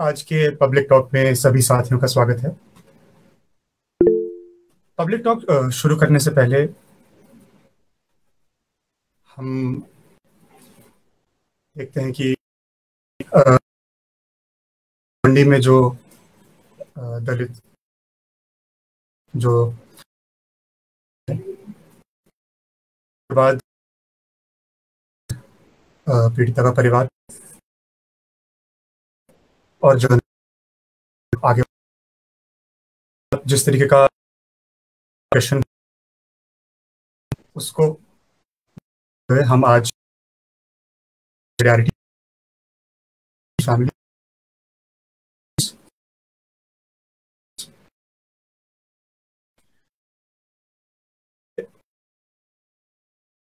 आज के public talk में सभी साथियों का स्वागत है। पब्लिक टॉक शुरू करने से पहले हम देखते हैं कि मंडी में जो दलित जो बाद पीड़िता का परिवार और जो आगे जिस तरीके का क्वेश्चन उसको हम आज फैमिली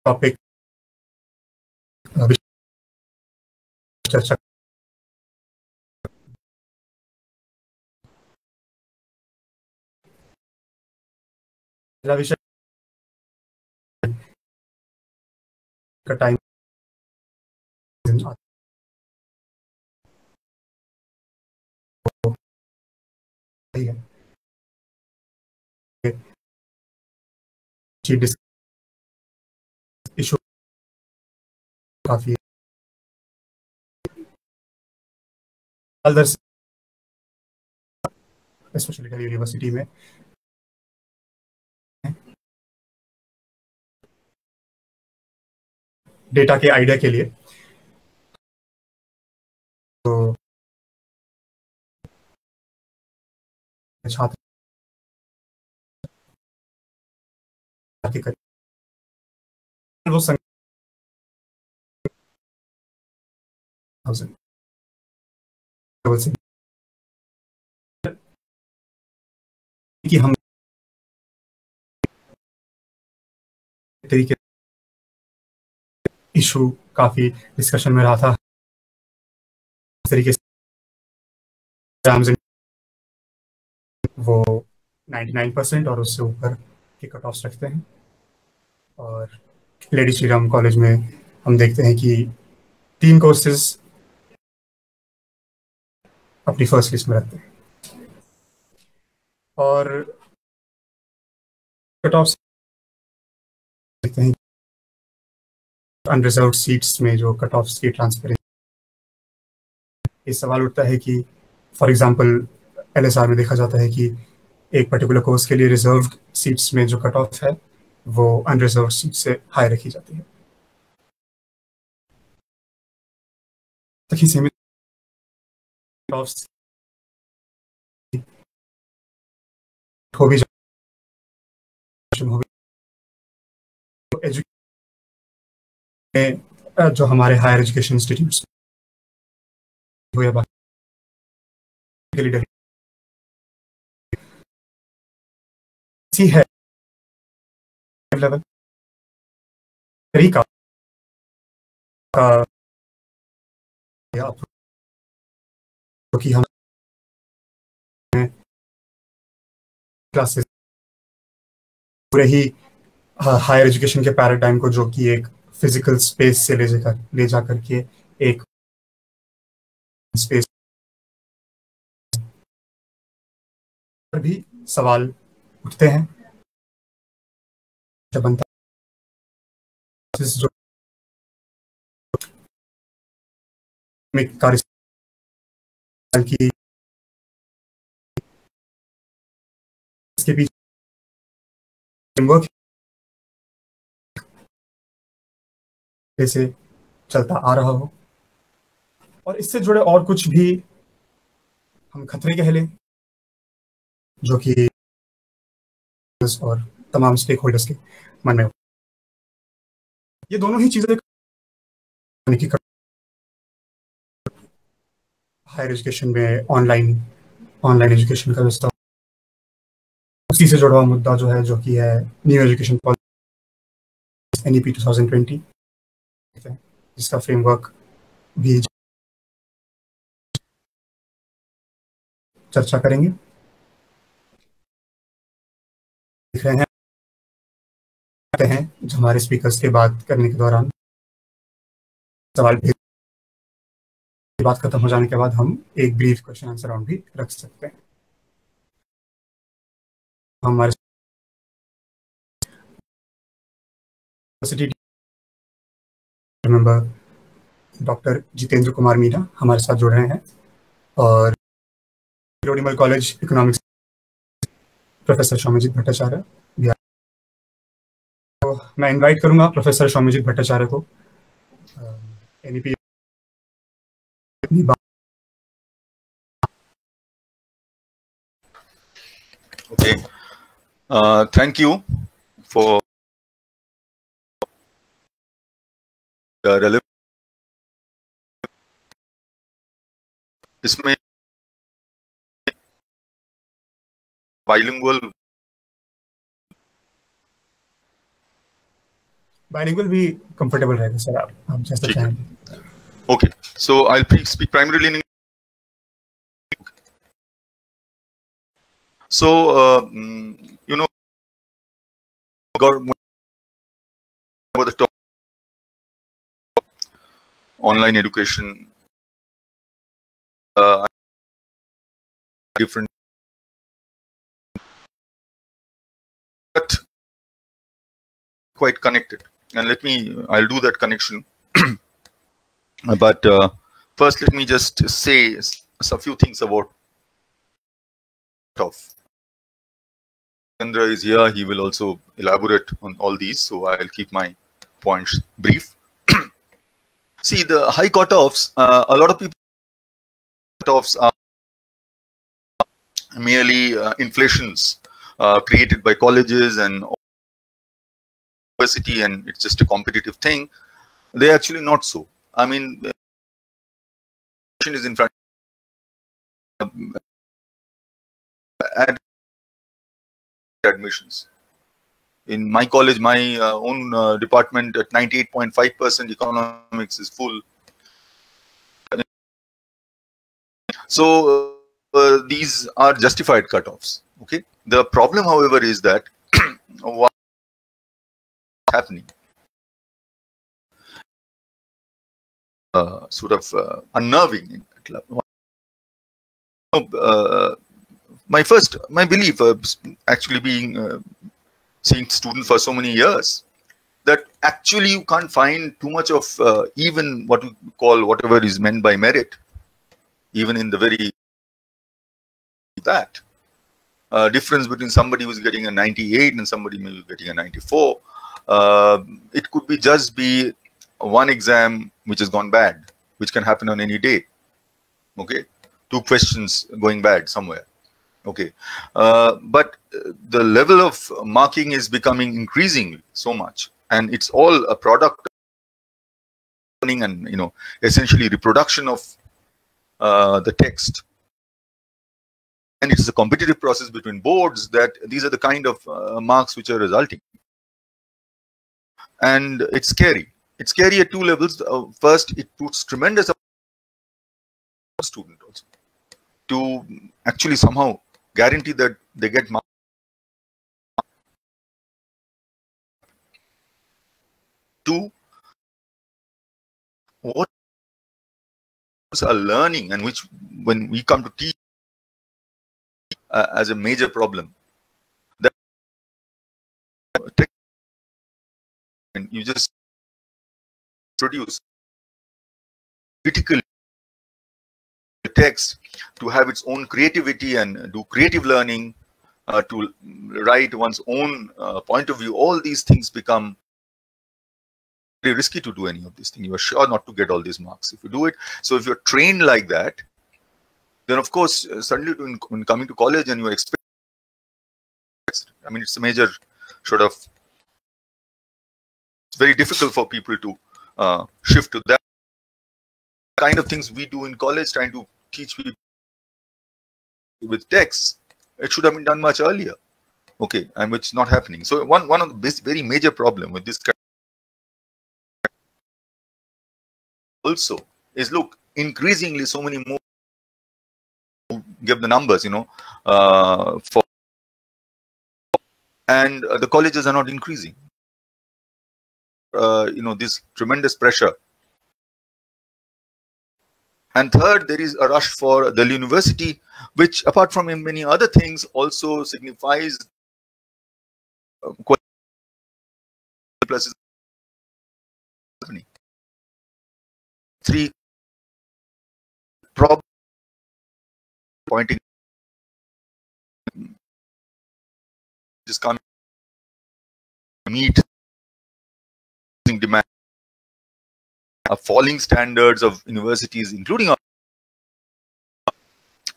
टॉपिक चर्चा विषय का टाइम इशू काफी स्पेशली दिल्ली यूनिवर्सिटी में डेटा के आइडिया के लिए तो छात्र वो कि हम तरीके इशू काफी डिस्कशन में रहा था। इस तरीके से वो 99% और उससे ऊपर के कट ऑफ्स रखते हैं और लेडी श्रीराम कॉलेज में हम देखते हैं कि 3 कोर्सेज अपनी फर्स्ट लिस्ट में रखते हैं और कट ऑफ्स देखते हैं अनरिजर्व सीट्स में जो कट ऑफ्स की ट्रांसपेरेंसी। ये सवाल उठता है कि फॉर एग्जांपल एलएसआर में देखा जाता है कि एक पर्टिकुलर कोर्स के लिए रिजर्व सीट्स में जो कट ऑफ है वो अनरिजर्व सीट से हाई रखी जाती है। सीमित कट ऑफ्स हो भी जो हमारे हायर एजुकेशन इंस्टीट्यूट्स हो या बाकी है लेवल तरीका क्योंकि हम क्लासेस पूरे ही हायर एजुकेशन के पैराडाइम को जो कि एक फिजिकल स्पेस से ले जा कर के एक स्पेस पर भी सवाल उठते हैं। जो कार्य की इसके पीछे से चलता आ रहा हो और इससे जुड़े और कुछ भी हम खतरे कह लें जो कि और तमाम स्टेक होल्डर्स के मन में ये दोनों ही चीजें हायर एजुकेशन में ऑनलाइन एजुकेशन का व्यवस्था उसी से जुड़ा हुआ मुद्दा जो है जो कि है न्यू एजुकेशन पॉलिसी एनईपी 2020 जिसका फ्रेमवर्क भी चर्चा करेंगे। देख रहे हैं जो हमारे स्पीकर्स के बात करने के दौरान सवाल की बात खत्म हो जाने के बाद हम एक ब्रीफ क्वेश्चन आंसर राउंड भी रख सकते हैं। हमारे मेंबर डॉक्टर जितेंद्र कुमार मीणा हमारे साथ जुड़ रहे हैं और Kirorilal college economics professor Soumyajit Bhattacharya. तो मैं इनवाइट करूंगा प्रोफेसर सौम्यजीत भट्टाचार्य को NEP okay. Thank you for relevant इसमें bilingual भी कंफर्टेबल रहेगा सर आप जैसा चाहेंगे। Okay so I will speak primarily in so you know about the top online education different but quite connected, and I'll do that connection but first let me just say a few things about Jitendra is here, he will also elaborate on all these, so I'll keep my points brief. See, the high cutoffs, a lot of people cutoffs are merely inflations created by colleges and university, and it's just a competitive thing. They're actually not so. I mean, inflation is in fact admissions. In my college, my own department, at 98.5% economics is full. So these are justified cutoffs. Okay. The problem, however, is that what is happening, sort of unnerving. My belief, actually being seeing student for so many years, that actually you can't find too much of even what we call whatever is meant by merit, even in the very that difference between somebody who's getting a 98 and somebody maybe getting a 94. It could be just be one exam which has gone bad, which can happen on any day. Okay, two questions going bad somewhere. Okay, but the level of marking is becoming increasingly so much, and it's all a product of learning and, you know, essentially reproduction of the text. And it is a competitive process between boards that these are the kind of marks which are resulting, and it's scary. It's scary at two levels. First, it puts tremendous student also to actually somehow guarantee that they get marks. Two, what are learning, and which when we come to teach as a major problem, that and you just produce critically the text to have its own creativity and do creative learning, to write one's own point of view. All these things become very risky to do any of these things. You are sure not to get all these marks if you do it. So if you're trained like that, then of course suddenly when coming to college and you are expected, I mean, it's a major sort of, it's very difficult for people to shift to that kind of things we do in college, trying to teach people with texts. It should have been done much earlier. Okay, and which is not happening. So one of the very major problem with this also is, look, increasingly so many more give the numbers, you know, for, and the colleges are not increasing. You know, this tremendous pressure. And third, there is a rush for Delhi University, which apart from many other things also signifies pluses. Three problems pointing just can't meet demand of falling standards of universities, including our,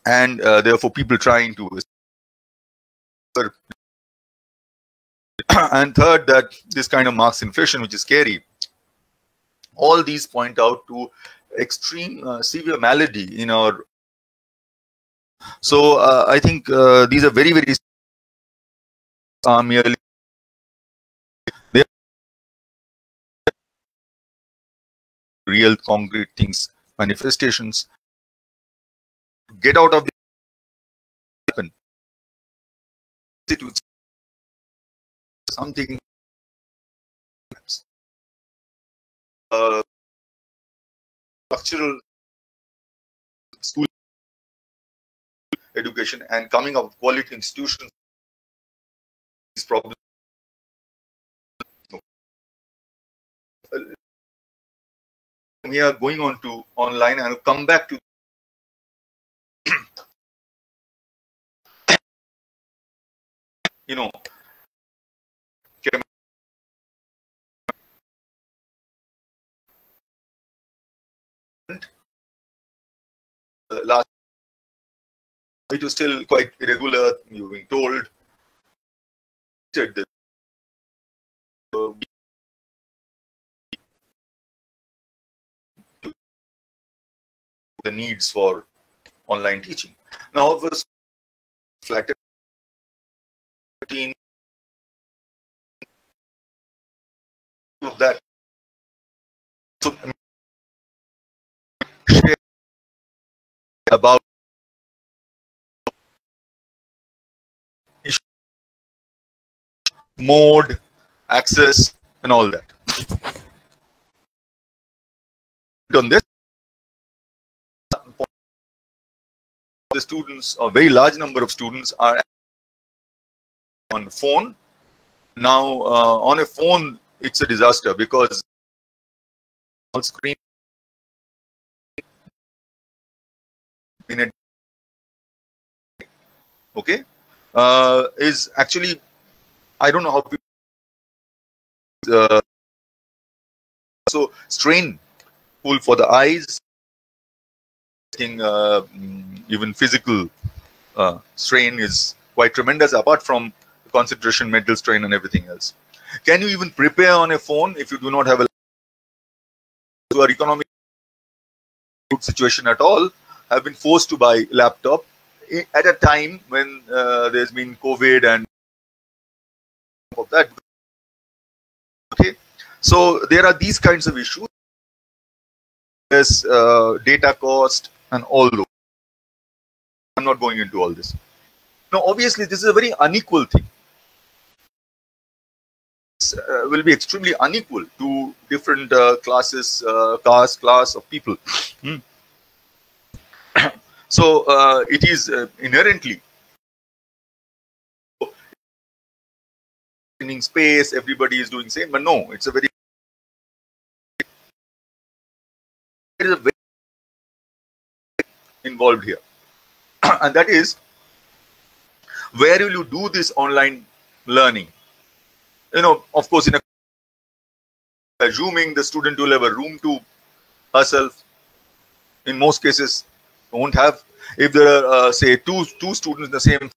and therefore people trying to. And third, that this kind of Marx inflation, which is scary. All these point out to extreme severe malady in our. So I think these are very, very merely real concrete things, manifestations. Get out of the institutes something. Structural school education and coming up with quality institutions is probably we are going on to online and come back to you know. Last, it was still quite irregular. You've been told that the needs for online teaching. Now, of course, flat 13 of that. So, about mode, access, and all that. On this, the students, a very large number of students, are on phone. Now, on a phone, it's a disaster because on screen. In a okay is actually I don't know how people so strainful for the eyes, even physical strain is quite tremendous, apart from concentration, mental strain, and everything else. Can you even prepare on a phone if you do not have a so our economic good situation at all? Have been forced to buy laptop at a time when there's been COVID and all that. Okay, so there are these kinds of issues. There's data cost and all those. I'm not going into all this. Now, obviously, this is a very unequal thing. This will be extremely unequal to different classes, class of people. Hmm. So it is inherently in space, everybody is doing same, but no, it's a very involved here, and that is where will you do this online learning? You know, of course, in a assuming the student will have a room to herself. In most cases. Won't have if there are say two students in the same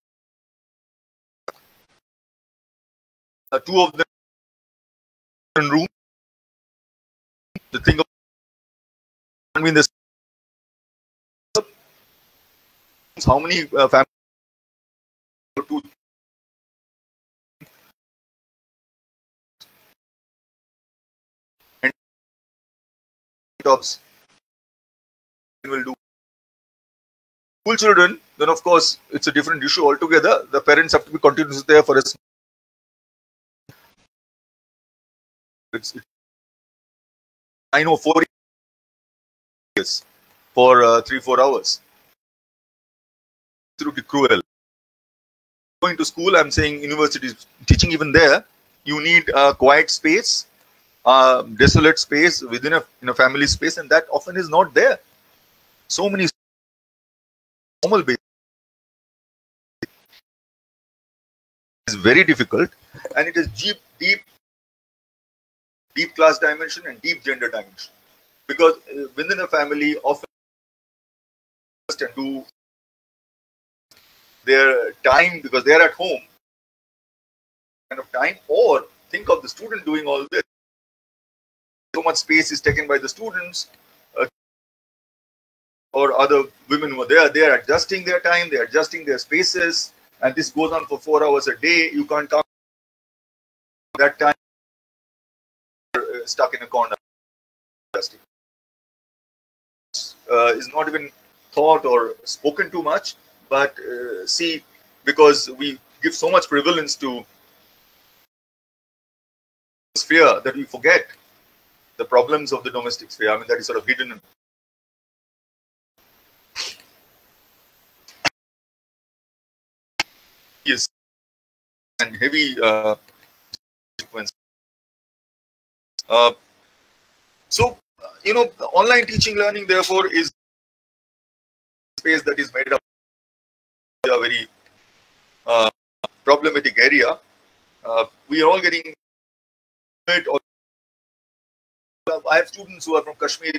two of them in room. The thing of I mean this how many families to and jobs will do. School children, then of course it's a different issue altogether. The parents have to be continuously there for us. I know 4 years for 3-4 hours. It's absolutely cruel. Going to school, I'm saying universities, teaching even there, you need a quiet space, desolate space within a family space, and that often is not there. So many normal basic is very difficult, and it is deep class dimension and deep gender dimension, because within a family often and do their time because they are at home kind of time, or think of the student doing all this. So much space is taken by the students or other women who are there. They are adjusting their time, they are adjusting their spaces, and this goes on for 4 hours a day. You can't talk that time. You're stuck in a corner. Is not even thought or spoken too much, but see, because we give so much prevalence to sphere that we forget the problems of the domestic sphere. I mean, that is sort of hidden. Yes, and heavy sequence. So, you know, online teaching learning, therefore, is space that is made up a very problematic area. We are all getting it. I have students who are from Kashmir,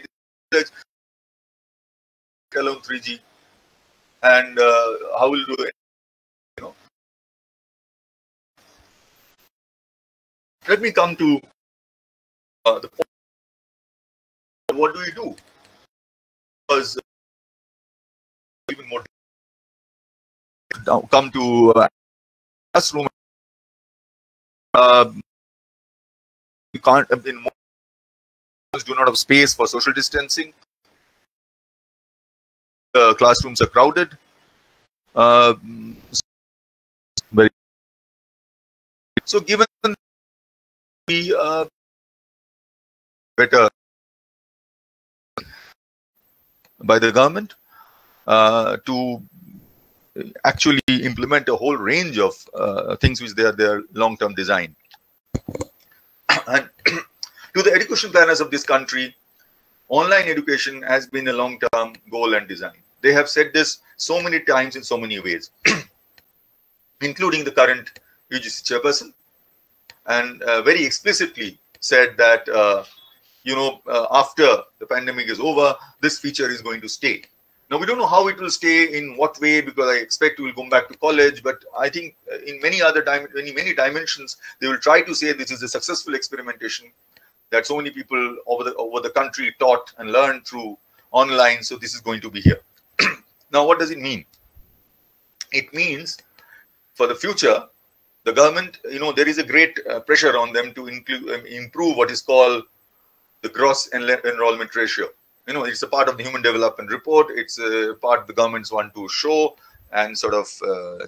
alone 3G, and how will do it? You know, let me come to the point. What do we do? Because even more come to classroom, you can't. In most schools do not have space for social distancing. Classrooms are crowded. So given the better by the government to actually implement a whole range of things which they are their long-term design. And to the education planners of this country, online education has been a long-term goal and design. They have said this so many times in so many ways, including the current UGC chairperson, and very explicitly said that, you know, after the pandemic is over, this feature is going to stay. Now, we don't know how it will stay, in what way, because I expect we will come back to college, but I think in many other many dimensions, they will try to say this is a successful experimentation that so many people over the country taught and learned through online, so this is going to be here. Now, what does it mean? It means for the future, the government, you know, there is a great pressure on them to improve what is called the gross enrollment ratio. You know, it's a part of the Human Development Report. It's a part the governments want to show and sort of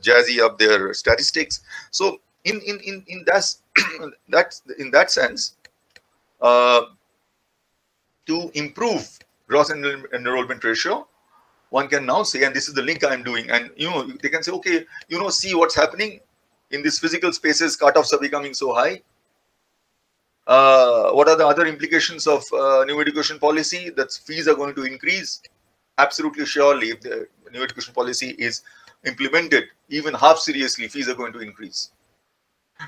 jazzy up their statistics. So, in that sense, to improve gross enrollment ratio, one can now say, and this is the link I'm doing, and you know, they can say, okay, you know, see what's happening in these physical spaces. Cutoffs are becoming so high. What are the other implications of new education policy? That fees are going to increase. Absolutely, surely, if the new education policy is implemented, even half seriously, fees are going to increase.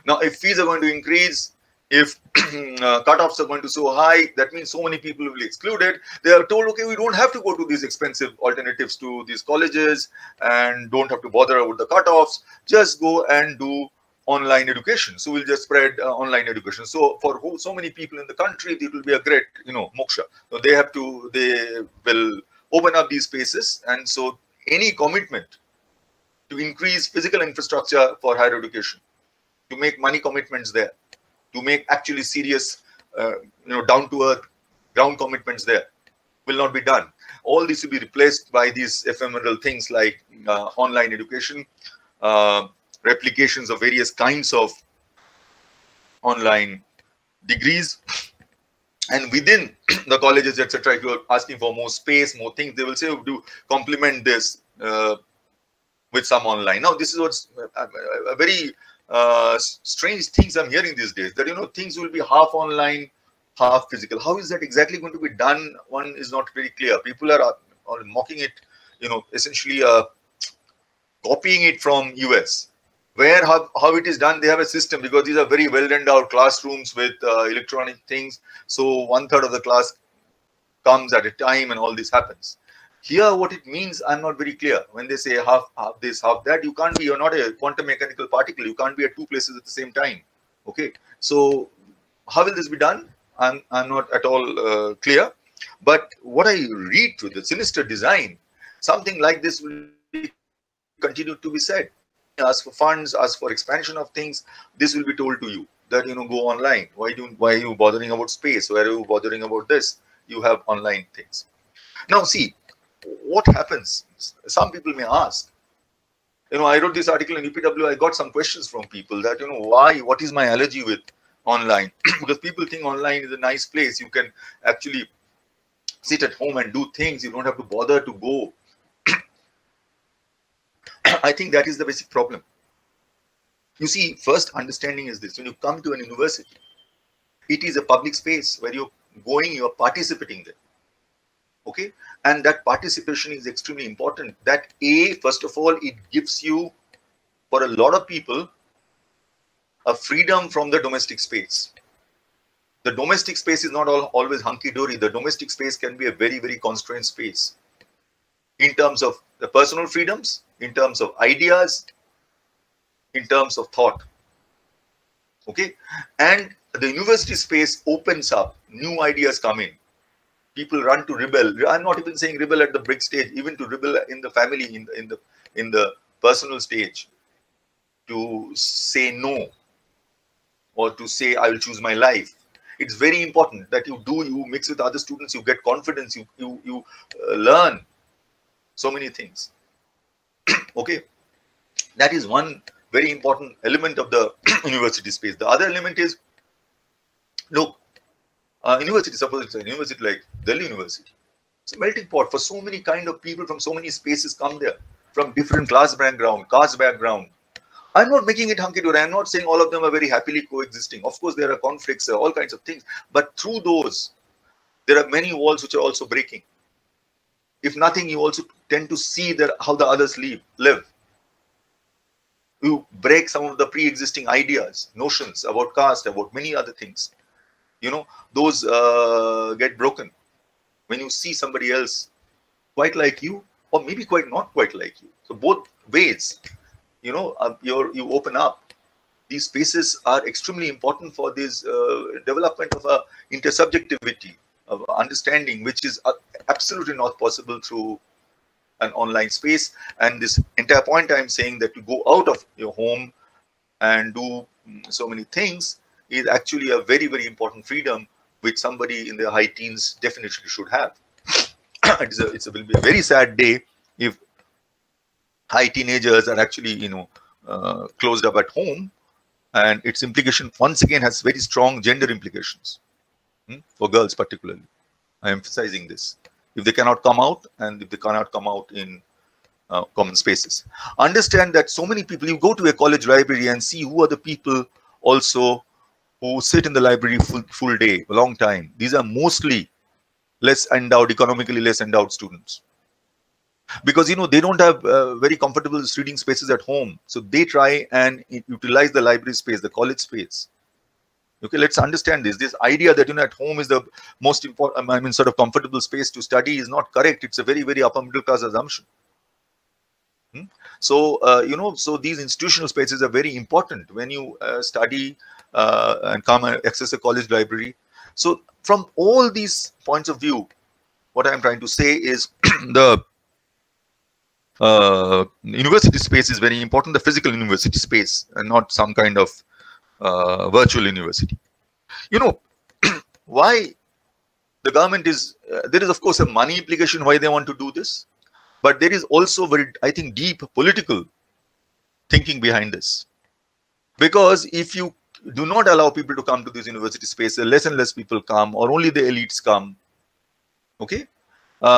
Now, if fees are going to increase, if cutoffs are going to so high, that means so many people will be excluded. They are told, okay, we don't have to go to these expensive alternatives to these colleges and don't have to bother about the cutoffs. Just go and do online education. So we'll just spread online education. So for so many people in the country, it will be a great, you know, moksha. So they have to, they will open up these spaces. And so any commitment to increase physical infrastructure for higher education, to make money commitments there, to make actually serious, you know, down-to-earth ground commitments there, will not be done. All this will be replaced by these ephemeral things like online education, replications of various kinds of online degrees, And within the colleges, etc., if you are asking for more space, more things, they will say, do complement this with some online. Now, this is what's a very strange things I'm hearing these days, that, you know, things will be half online, half physical. How is that exactly going to be done? One is not very clear. People are mocking it, you know, essentially copying it from US. Where, how it is done, they have a system, because these are very well rendered out classrooms with electronic things. So 1/3 of the class comes at a time and all this happens. Here, what it means, I'm not very clear. When they say half this, half that, you can't be, you're not a quantum mechanical particle. You can't be at two places at the same time. Okay. So how will this be done? I'm not at all clear. But what I read through the sinister design, something like this will continue to be said. Ask for funds, ask for expansion of things. This will be told to you that, you know, go online. Why are you bothering about space? Why are you bothering about this? You have online things. Now see, what happens? Some people may ask, you know, I wrote this article in UPW. I got some questions from people that, you know, why, what is my allergy with online? Because people think online is a nice place. You can actually sit at home and do things. You don't have to bother to go. I think that is the basic problem. You see, first understanding is this: when you come to an university, it is a public space where you're going, you're participating there. Okay? And that participation is extremely important. That A, first of all, it gives you, for a lot of people, a freedom from the domestic space. The domestic space is not always hunky-dory. The domestic space can be a very, very constrained space in terms of the personal freedoms, in terms of ideas, in terms of thought. Okay? And the university space opens up, new ideas come in. People run to rebel. I'm not even saying rebel at the brick stage, even to rebel in the family, in the personal stage, to say no, or to say I will choose my life. It's very important that you mix with other students, you get confidence, you learn so many things. Okay, that is one very important element of the university space. The other element is, look, university, suppose it's a university like Delhi University. It's a melting pot for so many kind of people from so many spaces come there, from different class background, caste background. I'm not making it hunky-dory. I'm not saying all of them are very happily coexisting. Of course, there are conflicts, all kinds of things. But through those, there are many walls which are also breaking. If nothing, you also tend to see that how the others live. You break some of the pre-existing ideas, notions about caste, about many other things. You know, those get broken when you see somebody else quite like you, or maybe quite not quite like you. So both ways, you know, you open up. These spaces are extremely important for this development of a intersubjectivity, of understanding, which is absolutely not possible through an online space. And this entire point I'm saying, that to go out of your home and do so many things is actually a very, very important freedom which somebody in their high teens definitely should have. It will be a very sad day if high teenagers are actually, you know, closed up at home, and its implication once again has very strong gender implications. For girls particularly, I'm emphasizing this. If they cannot come out, and if they cannot come out in common spaces. Understand that so many people, you go to a college library and see who are the people also who sit in the library full day, a long time. These are mostly less endowed, economically less endowed students. Because, you know, they don't have very comfortable reading spaces at home. So they try and utilize the library space, the college space. Okay, let's understand this. This idea that, you know, at home is the most important, I mean, sort of comfortable space to study is not correct. It's a very, very upper middle class assumption. So, you know, so these institutional spaces are very important when you study and come and access a college library. So from all these points of view, what I'm trying to say is the university space is very important, the physical university space, and not some kind of virtual university. You know, why the government is, there is of course a money implication why they want to do this, but there is also very, I think, deep political thinking behind this. Because if you do not allow people to come to these university spaces. Less and less people come, or only the elites come. Okay,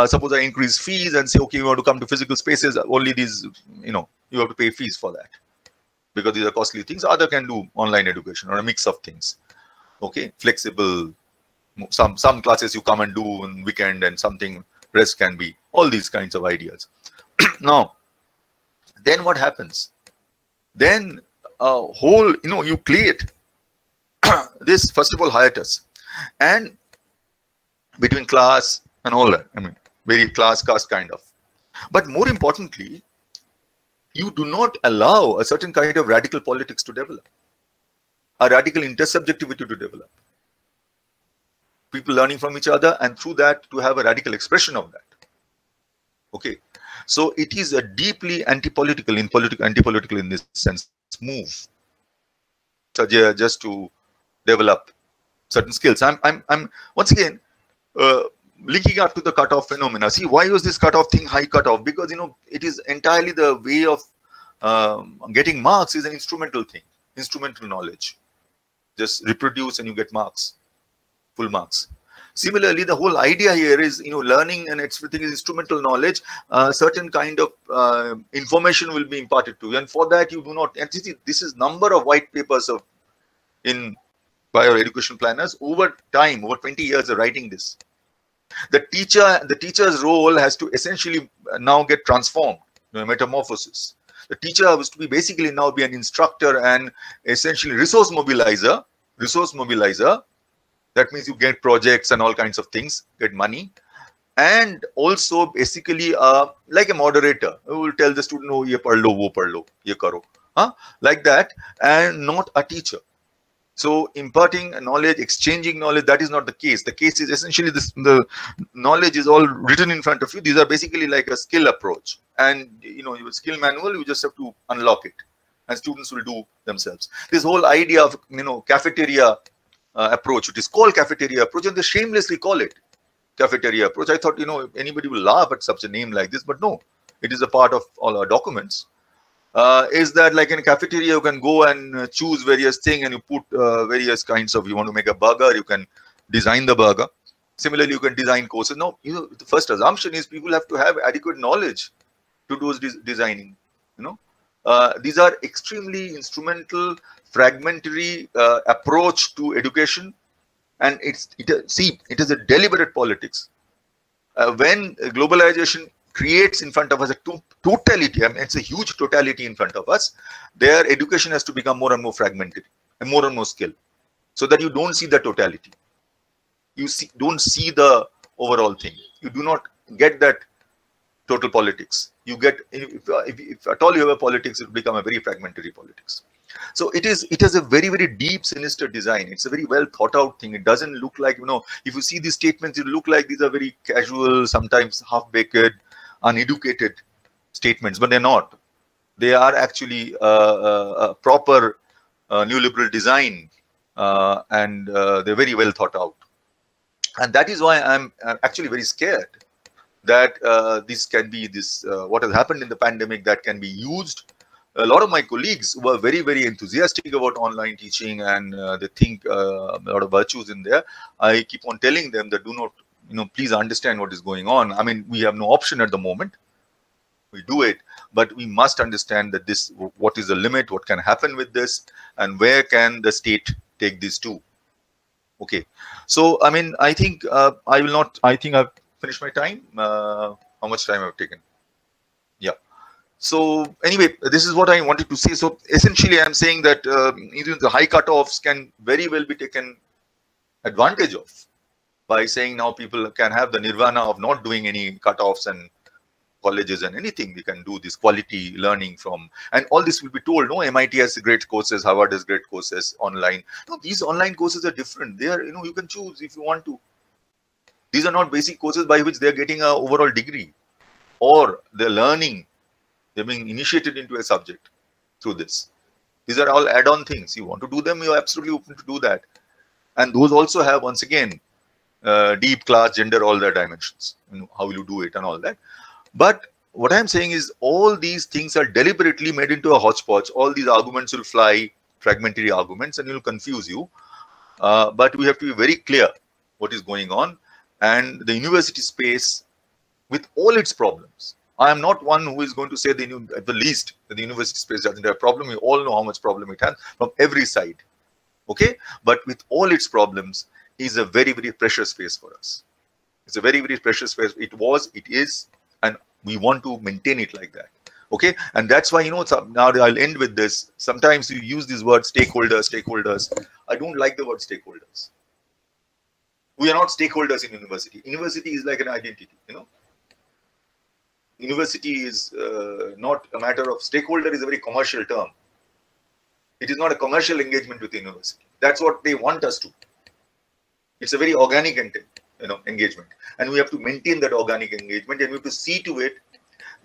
suppose I increase fees and say, okay, you want to come to physical spaces, only these, you know, you have to pay fees for that, because these are costly things. Other can do online education or a mix of things. Okay, flexible. Some classes you come and do on weekend, and something rest can be. All these kinds of ideas. Now, then what happens? Then a whole, you know, you create this, first of all, hiatus, and between class and all that. I mean, very class caste kind of. But more importantly, you do not allow a certain kind of radical politics to develop, a radical intersubjectivity to develop. People learning from each other, and through that to have a radical expression of that. Okay, so it is a deeply anti-political, anti-political in this sense move. So just to develop certain skills. I'm once again linking up to the cutoff phenomena. See, why was this cutoff thing high cutoff? Because, you know, it is entirely the way of getting marks is an instrumental thing, instrumental knowledge. Just reproduce and you get marks. Full marks. Similarly, the whole idea here is, you know, learning and everything is instrumental knowledge. Certain kind of information will be imparted to you, and for that you do not. And this is number of white papers of by our education planners over time, over 20 years of writing this. The teacher's role has to essentially now get transformed, you know, metamorphosis. The teacher was to be basically now be an instructor and essentially resource mobilizer. Resource mobilizer. That means you get projects and all kinds of things, get money, and also basically like a moderator who will tell the student, oh, ye padh lo, wo padh lo, ye karo, huh? Like that, and not a teacher. So imparting knowledge, exchanging knowledge, that is not the case. The case is essentially this, the knowledge is all written in front of you. These are basically like a skill approach, and, you know, your skill manual, you just have to unlock it, and students will do themselves. This whole idea of, you know, cafeteria approach. It is called cafeteria approach, and they shamelessly call it cafeteria approach. I thought, you know, anybody will laugh at such a name like this, but no, it is a part of all our documents. Is that like in a cafeteria you can go and choose various things, and you put various kinds of, you want to make a burger, you can design the burger. Similarly, you can design courses. No, you know, the first assumption is people have to have adequate knowledge to do designing. You know, these are extremely instrumental, fragmentary approach to education, and it is a deliberate politics. When globalization creates in front of us a totality, I mean, it's a huge totality in front of us, their education has to become more and more fragmented and more skilled, so that you don't see the totality. You see, don't see the overall thing. You do not get that total politics. You get, if at all you have a politics, it will become a very fragmentary politics. So it is a very, very deep, sinister design. It's a very well thought out thing. It doesn't look like, you know, if you see these statements, it look like these are very casual, sometimes half-baked, uneducated statements, but they're not. They are actually a proper neoliberal design, and they're very well thought out. And that is why I'm actually very scared that this can be this, what has happened in the pandemic, that can be used. A lot of my colleagues were very, very enthusiastic about online teaching, and they think a lot of virtues in there. I keep on telling them that do not, you know, please understand what is going on. I mean, we have no option at the moment. We do it, but we must understand that this, what is the limit, what can happen with this, and where can the state take this to? Okay. So, I mean, I think I will not, I think I've finished my time. How much time I've taken? Yeah. So anyway, this is what I wanted to say. So essentially, I'm saying that even the high cutoffs can very well be taken advantage of by saying now people can have the nirvana of not doing any cutoffs and colleges and anything. We can do this quality learning from, and all this will be told, no, MIT has great courses, Harvard has great courses online. No, these online courses are different. They are, you know, you can choose if you want to. These are not basic courses by which they're getting an overall degree, or they're learning. They're being initiated into a subject through this. These are all add-on things. You want to do them, you are absolutely open to do that. And those also have, once again, deep class, gender, all their dimensions. You know, how will you do it and all that. But what I'm saying is all these things are deliberately made into a hodgepodge. All these arguments will fly. fragmentary arguments and it will confuse you. But we have to be very clear what is going on, and the university space with all its problems. I am not one who is going to say at the least that the university space doesn't have a problem. We all know how much problem it has from every side. Okay, but with all its problems, is a very, very precious space for us. It's a very, very precious space. It was, it is, and we want to maintain it like that. Okay, and that's why, you know, now I'll end with this. Sometimes you use these words, stakeholders, stakeholders. I don't like the word stakeholders. We are not stakeholders in university. University is like an identity, you know. University is not a matter of stakeholder, is a very commercial term. It is not a commercial engagement with the university. That's what they want us to. It's a very organic, you know, engagement, and we have to maintain that organic engagement, and we have to see to it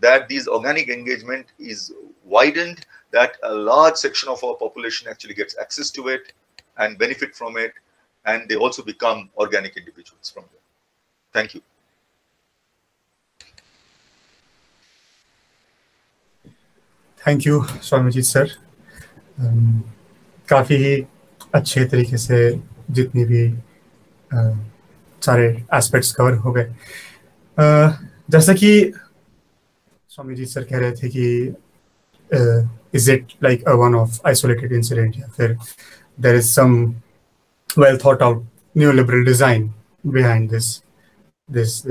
that this organic engagement is widened, that a large section of our population actually gets access to it and benefit from it, and they also become organic individuals from there. Thank you. Thank you Soumyajit sir, काफ़ी ही अच्छे तरीके से जितनी भी सारे aspects cover हो गए. जैसा कि सौम्यजीत सर कह रहे थे कि is it like a one of isolated incident या फिर there is some well thought out new liberal design behind this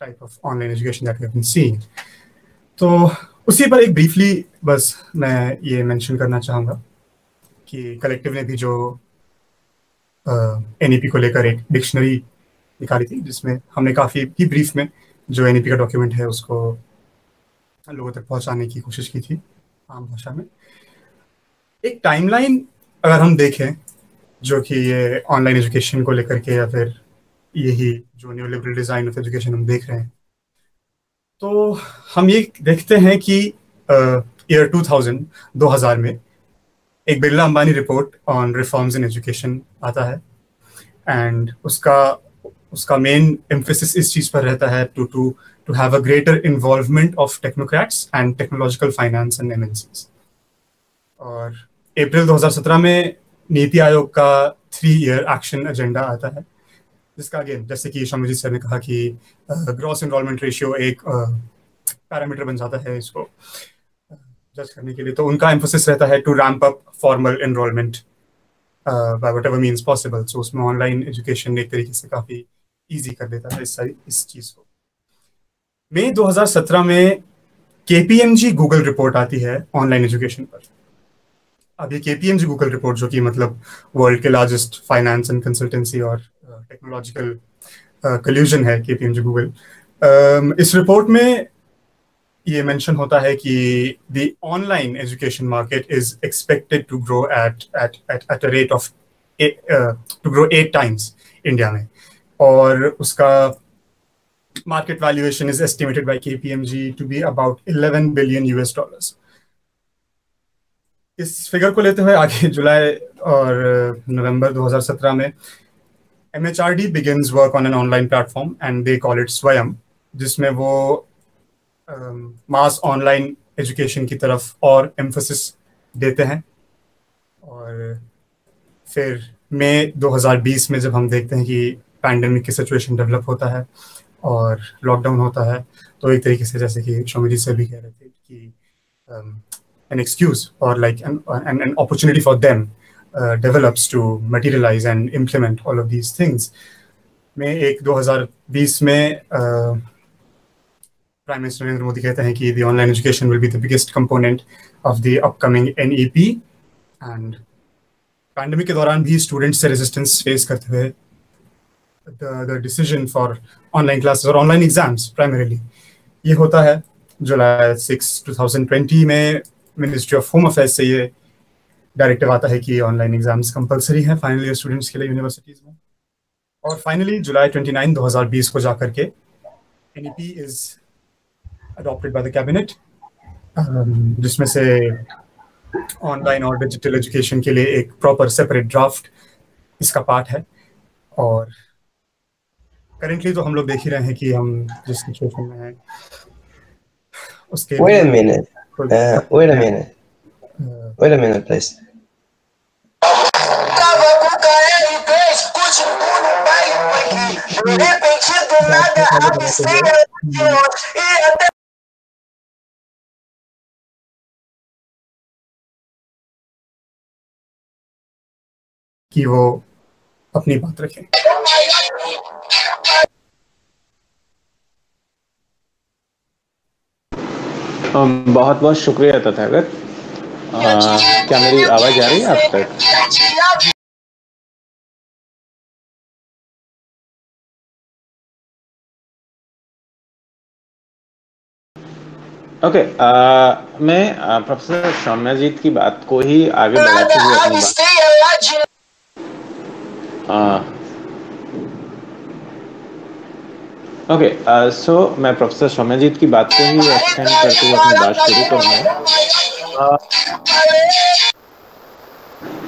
type of online education that we have been seeing. तो उसी पर एक ब्रीफली बस मैं ये मेंशन करना चाहूँगा कि कलेक्टिव ने भी जो एनईपी को लेकर एक डिक्शनरी निकाली थी, जिसमें हमने काफ़ी ही ब्रीफ में जो एनईपी का डॉक्यूमेंट है उसको लोगों तक पहुँचाने की कोशिश की थी आम भाषा में. एक टाइमलाइन अगर हम देखें जो कि ये ऑनलाइन एजुकेशन को लेकर के या फिर यही जो new liberal design of education हम देख रहे हैं, तो हम ये देखते हैं कि ईयर 2000 में एक Birla Ambani report on reforms in education आता है, एंड उसका मेन एम्फेसिस इस चीज़ पर रहता है to have a greater involvement of technocrats and technological finance and MNCs. और अप्रैल 2017 में नीति आयोग का 3-year एक्शन एजेंडा आता है, जिसका अगेन जैसे कि सौम्यजीत सर ने कहा कि ग्रॉस एनरोलमेंट रेशियो एक पैरामीटर बन जाता है इसको जज करने के लिए. तो उनका एम्फोसिस रहता है to ramp up formal enrolment by whatever means possible. So उसमें ऑनलाइन एजुकेशन एक तरीके से काफ़ी इजी कर देता है इस चीज़ को. मई 2017 में KPMG गूगल रिपोर्ट आती है ऑनलाइन एजुकेशन पर. अब ये KPMG गूगल रिपोर्ट जो कि मतलब वर्ल्ड के लार्जेस्ट फाइनेंस एंड कंसल्टेंसी और टेक्नोलॉजिकल कल्यूजन है KPMG गूगल, इस रिपोर्ट में ये मेंशन होता है कि the online education market is expected to grow at a rate of 8 times India में, और उसका market valuation is estimated by KPMG to be about $11 billion. इस फिगर को लेते हुए आगे जुलाई और नवंबर 2017 में MHRD begins work on an online platform and they call it Swayam, जिसमें वो मास ऑनलाइन एजुकेशन की तरफ और एम्फोसिस देते हैं. और फिर मई 2020 में जब हम देखते हैं कि पैंडमिक की सिचुएशन डेवलप होता है और लॉकडाउन होता है, तो एक तरीके से जैसे कि सौम्यजीत सर भी कह रहे थे कि an excuse or like an opportunity for them develops to materialize and implement all of these things. May 2020 में Prime Minister Narendra Modi कहते हैं कि the online education will be the biggest component of the upcoming NEP, and pandemic के दौरान भी students से resistance face करते हुए the decision for online classes or online exams primarily ये होता है. जुलाई 6, 2020 में मिनिस्ट्री ऑफ होम अफेयर्स से ये डायरेक्टिव आता है कि ऑनलाइन एग्जाम्स कंपलसरी हैं फाइनल ईयर स्टूडेंट्स के लिए यूनिवर्सिटीज़ में. और फाइनली जुलाई 29, 2020 को जाकर के NEP is adopted by the cabinet, जिसमें से ऑनलाइन और डिजिटल एजुकेशन के लिए एक प्रॉपर सेपरेट ड्राफ्ट इसका पार्ट है. और करेंटली तो हम लोग देख ही रहे हैं कि हम जिस सिचुएशन में हैं उसके. Wait a minute. Wait a minute, please. कि वो अपनी बात रखें। बहुत बहुत शुक्रिया तथागत। क्या मेरी आवाज आ रही है आप तक? ओके, मैं प्रोफेसर सौम्याजीत की बात को ही आगे बढ़ाते हुए अपनी बात सो मैं प्रोफेसर सौम्याजीत की बात को ही एक्सटेंड करते हुए अपनी बात शुरू करूँगा।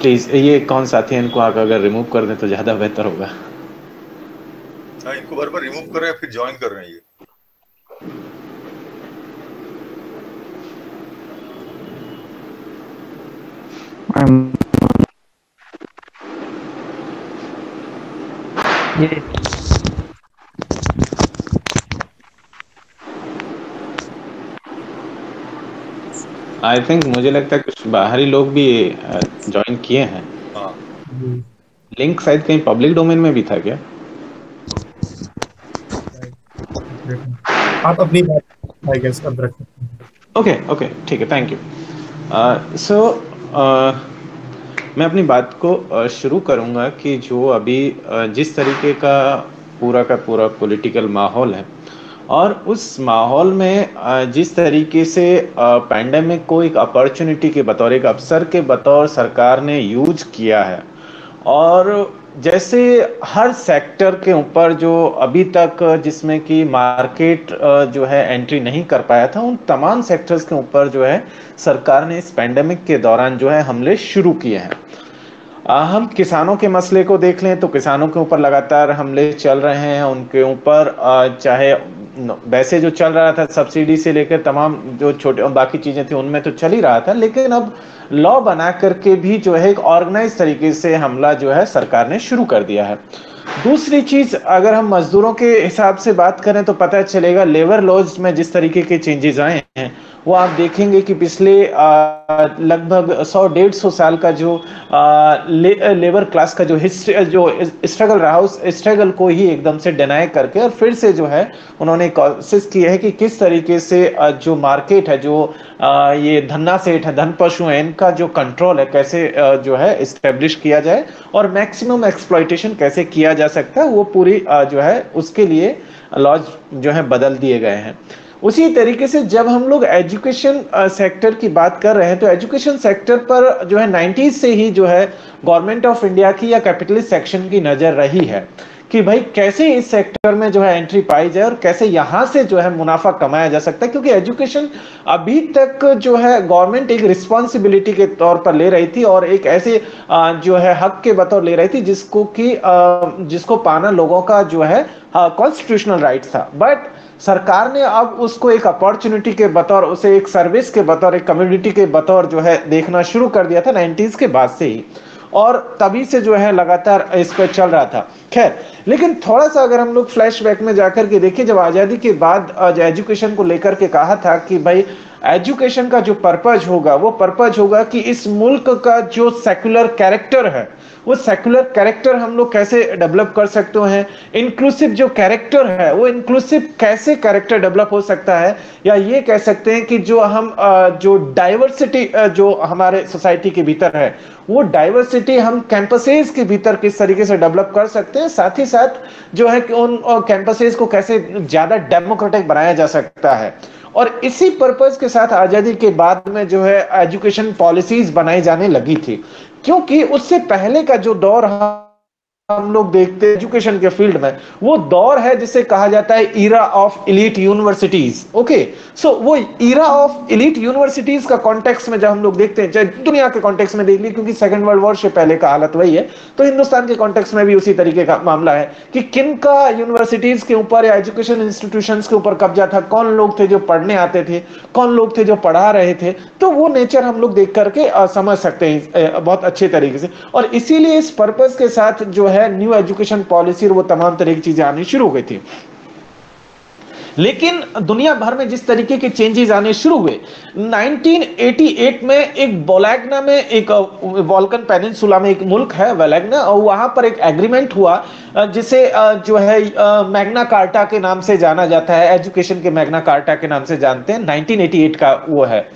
प्लीज ये कौन साथी है, इनको आकर अगर रिमूव कर दें तो ज्यादा बेहतर होगा। इनको बार-बार रिमूव कर रहे हैं फिर ज्वाइन कर रहे हैं ये। आई थिंक मुझे लगता है कुछ बाहरी लोग भी ज्वाइन किए हैं। लिंक शायद कहीं पब्लिक डोमेन में भी था क्या? आप अपनी बात आई गेस अब रखें। ओके ओके ठीक है, थैंक यू। सो मैं अपनी बात को शुरू करूंगा कि जो अभी जिस तरीके का पूरा पॉलिटिकल माहौल है और उस माहौल में जिस तरीके से पैंडेमिक को एक अपॉर्चुनिटी के बतौर, एक अवसर के बतौर सरकार ने यूज किया है, और जैसे हर सेक्टर के ऊपर जो अभी तक जिसमें कि मार्केट जो है एंट्री नहीं कर पाया था, उन तमाम सेक्टर्स के ऊपर जो है सरकार ने इस पैंडेमिक के दौरान जो है हमले शुरू किए हैं। हम किसानों के मसले को देख लें तो किसानों के ऊपर लगातार हमले चल रहे हैं। उनके ऊपर चाहे वैसे जो चल रहा था सब्सिडी से लेकर तमाम जो छोटे और बाकी चीज़ें थी उनमें तो चल ही रहा था, लेकिन अब लॉ बना करके भी जो है एक ऑर्गेनाइज तरीके से हमला जो है सरकार ने शुरू कर दिया है। दूसरी चीज़, अगर हम मजदूरों के हिसाब से बात करें तो पता चलेगा लेबर लॉज में जिस तरीके के चेंजेस आए हैं वो आप देखेंगे कि पिछले लगभग 100-150 साल का जो लेबर क्लास का जो हिस्ट्री जो स्ट्रगल रहा, उस स्ट्रगल को ही एकदम से डिनाई करके और फिर से जो है उन्होंने कोशिश की है कि किस तरीके से जो मार्केट है, जो ये धन्ना सेठ है, धन पशु है, इनका जो कंट्रोल है कैसे जो है इस्टेब्लिश किया जाए और मैक्सिमम एक्सप्लॉयटेशन कैसे किया जा सकता है, वो पूरी जो है उसके लिए लॉज जो है बदल दिए गए हैं। उसी तरीके से जब हम लोग एजुकेशन सेक्टर की बात कर रहे हैं तो एजुकेशन सेक्टर पर जो है 90s से ही जो है गवर्नमेंट ऑफ इंडिया की या कैपिटलिस्ट सेक्शन की नज़र रही है कि भाई कैसे इस सेक्टर में जो है एंट्री पाई जाए और कैसे यहाँ से जो है मुनाफा कमाया जा सकता है, क्योंकि एजुकेशन अभी तक जो है गवर्नमेंट एक रिस्पॉन्सिबिलिटी के तौर पर ले रही थी और एक ऐसे जो है हक के बतौर ले रही थी जिसको कि जिसको पाना लोगों का जो है कॉन्स्टिट्यूशनल राइट था। बट सरकार ने अब उसको एक अपॉर्चुनिटी के बतौर, उसे एक सर्विस के बतौर, एक कम्युनिटी के बतौर जो है देखना शुरू कर दिया था 90s के बाद से ही, और तभी से जो है लगातार इस पर चल रहा था। खैर, लेकिन थोड़ा सा अगर हम लोग फ्लैशबैक में जाकर के देखिए, जब आज़ादी के बाद एजुकेशन को लेकर के कहा था कि भाई एजुकेशन का जो पर्पज होगा वो पर्पज होगा कि इस मुल्क का जो सेक्युलर कैरेक्टर है वो सेक्युलर कैरेक्टर हम लोग कैसे डेवलप कर सकते हैं, इंक्लूसिव जो कैरेक्टर है वो इंक्लूसिव कैसे कैरेक्टर डेवलप हो सकता है, या ये कह सकते हैं कि जो हम जो डाइवर्सिटी जो हमारे सोसाइटी के भीतर है वो डाइवर्सिटी हम कैंपसेस के भीतर किस तरीके से डेवलप कर सकते हैं, साथ ही साथ जो है कि उन कैंपसेस को कैसे ज़्यादा डेमोक्रेटिक बनाया जा सकता है। और इसी पर्पस के साथ आज़ादी के बाद में जो है एजुकेशन पॉलिसीज बनाई जाने लगी थी, क्योंकि उससे पहले का जो दौर हम लोग देखते हैं एजुकेशन के फील्ड में, वो दौर है जिसे कहा जाता है era of elite universities. Okay, so वो इरा ऑफ इलीट यूनिवर्सिटीज का कॉन्टेक्स्ट में जब हम लोग देखते हैं, चाहे दुनिया के कॉन्टेक्स्ट में देख ली क्योंकि सेकंड वर्ल्ड वॉर से पहले का हालत वही है, तो हिंदुस्तान के कॉन्टेक्स्ट में भी उसी तरीके का मामला है कि किनका यूनिवर्सिटीज के ऊपर या एजुकेशन इंस्टीट्यूशन के ऊपर कब्जा था, कौन लोग थे जो पढ़ने आते थे, कौन लोग थे जो पढ़ा रहे थे। तो वो नेचर हम लोग देख करके समझ सकते हैं बहुत अच्छे तरीके से, और इसीलिए इस पर्पज के साथ जो न्यू एजुकेशन पॉलिसी और वो तमाम तरह की चीजें आनी शुरू हो गई थी। लेकिन दुनिया भर में जिस तरीके के चेंजेस आने शुरू हुए, 1988 में एक बोलोग्ना में, एक बाल्कन पेनिनसुला में एक मुल्क है बोलोग्ना, और वहां पर एक एग्रीमेंट हुआ जिसे जो है मैग्ना कार्टा के नाम से जाना जाता है, एजुकेशन के मैग्ना कार्टा के नाम से जानते हैं, 1988 का वो है।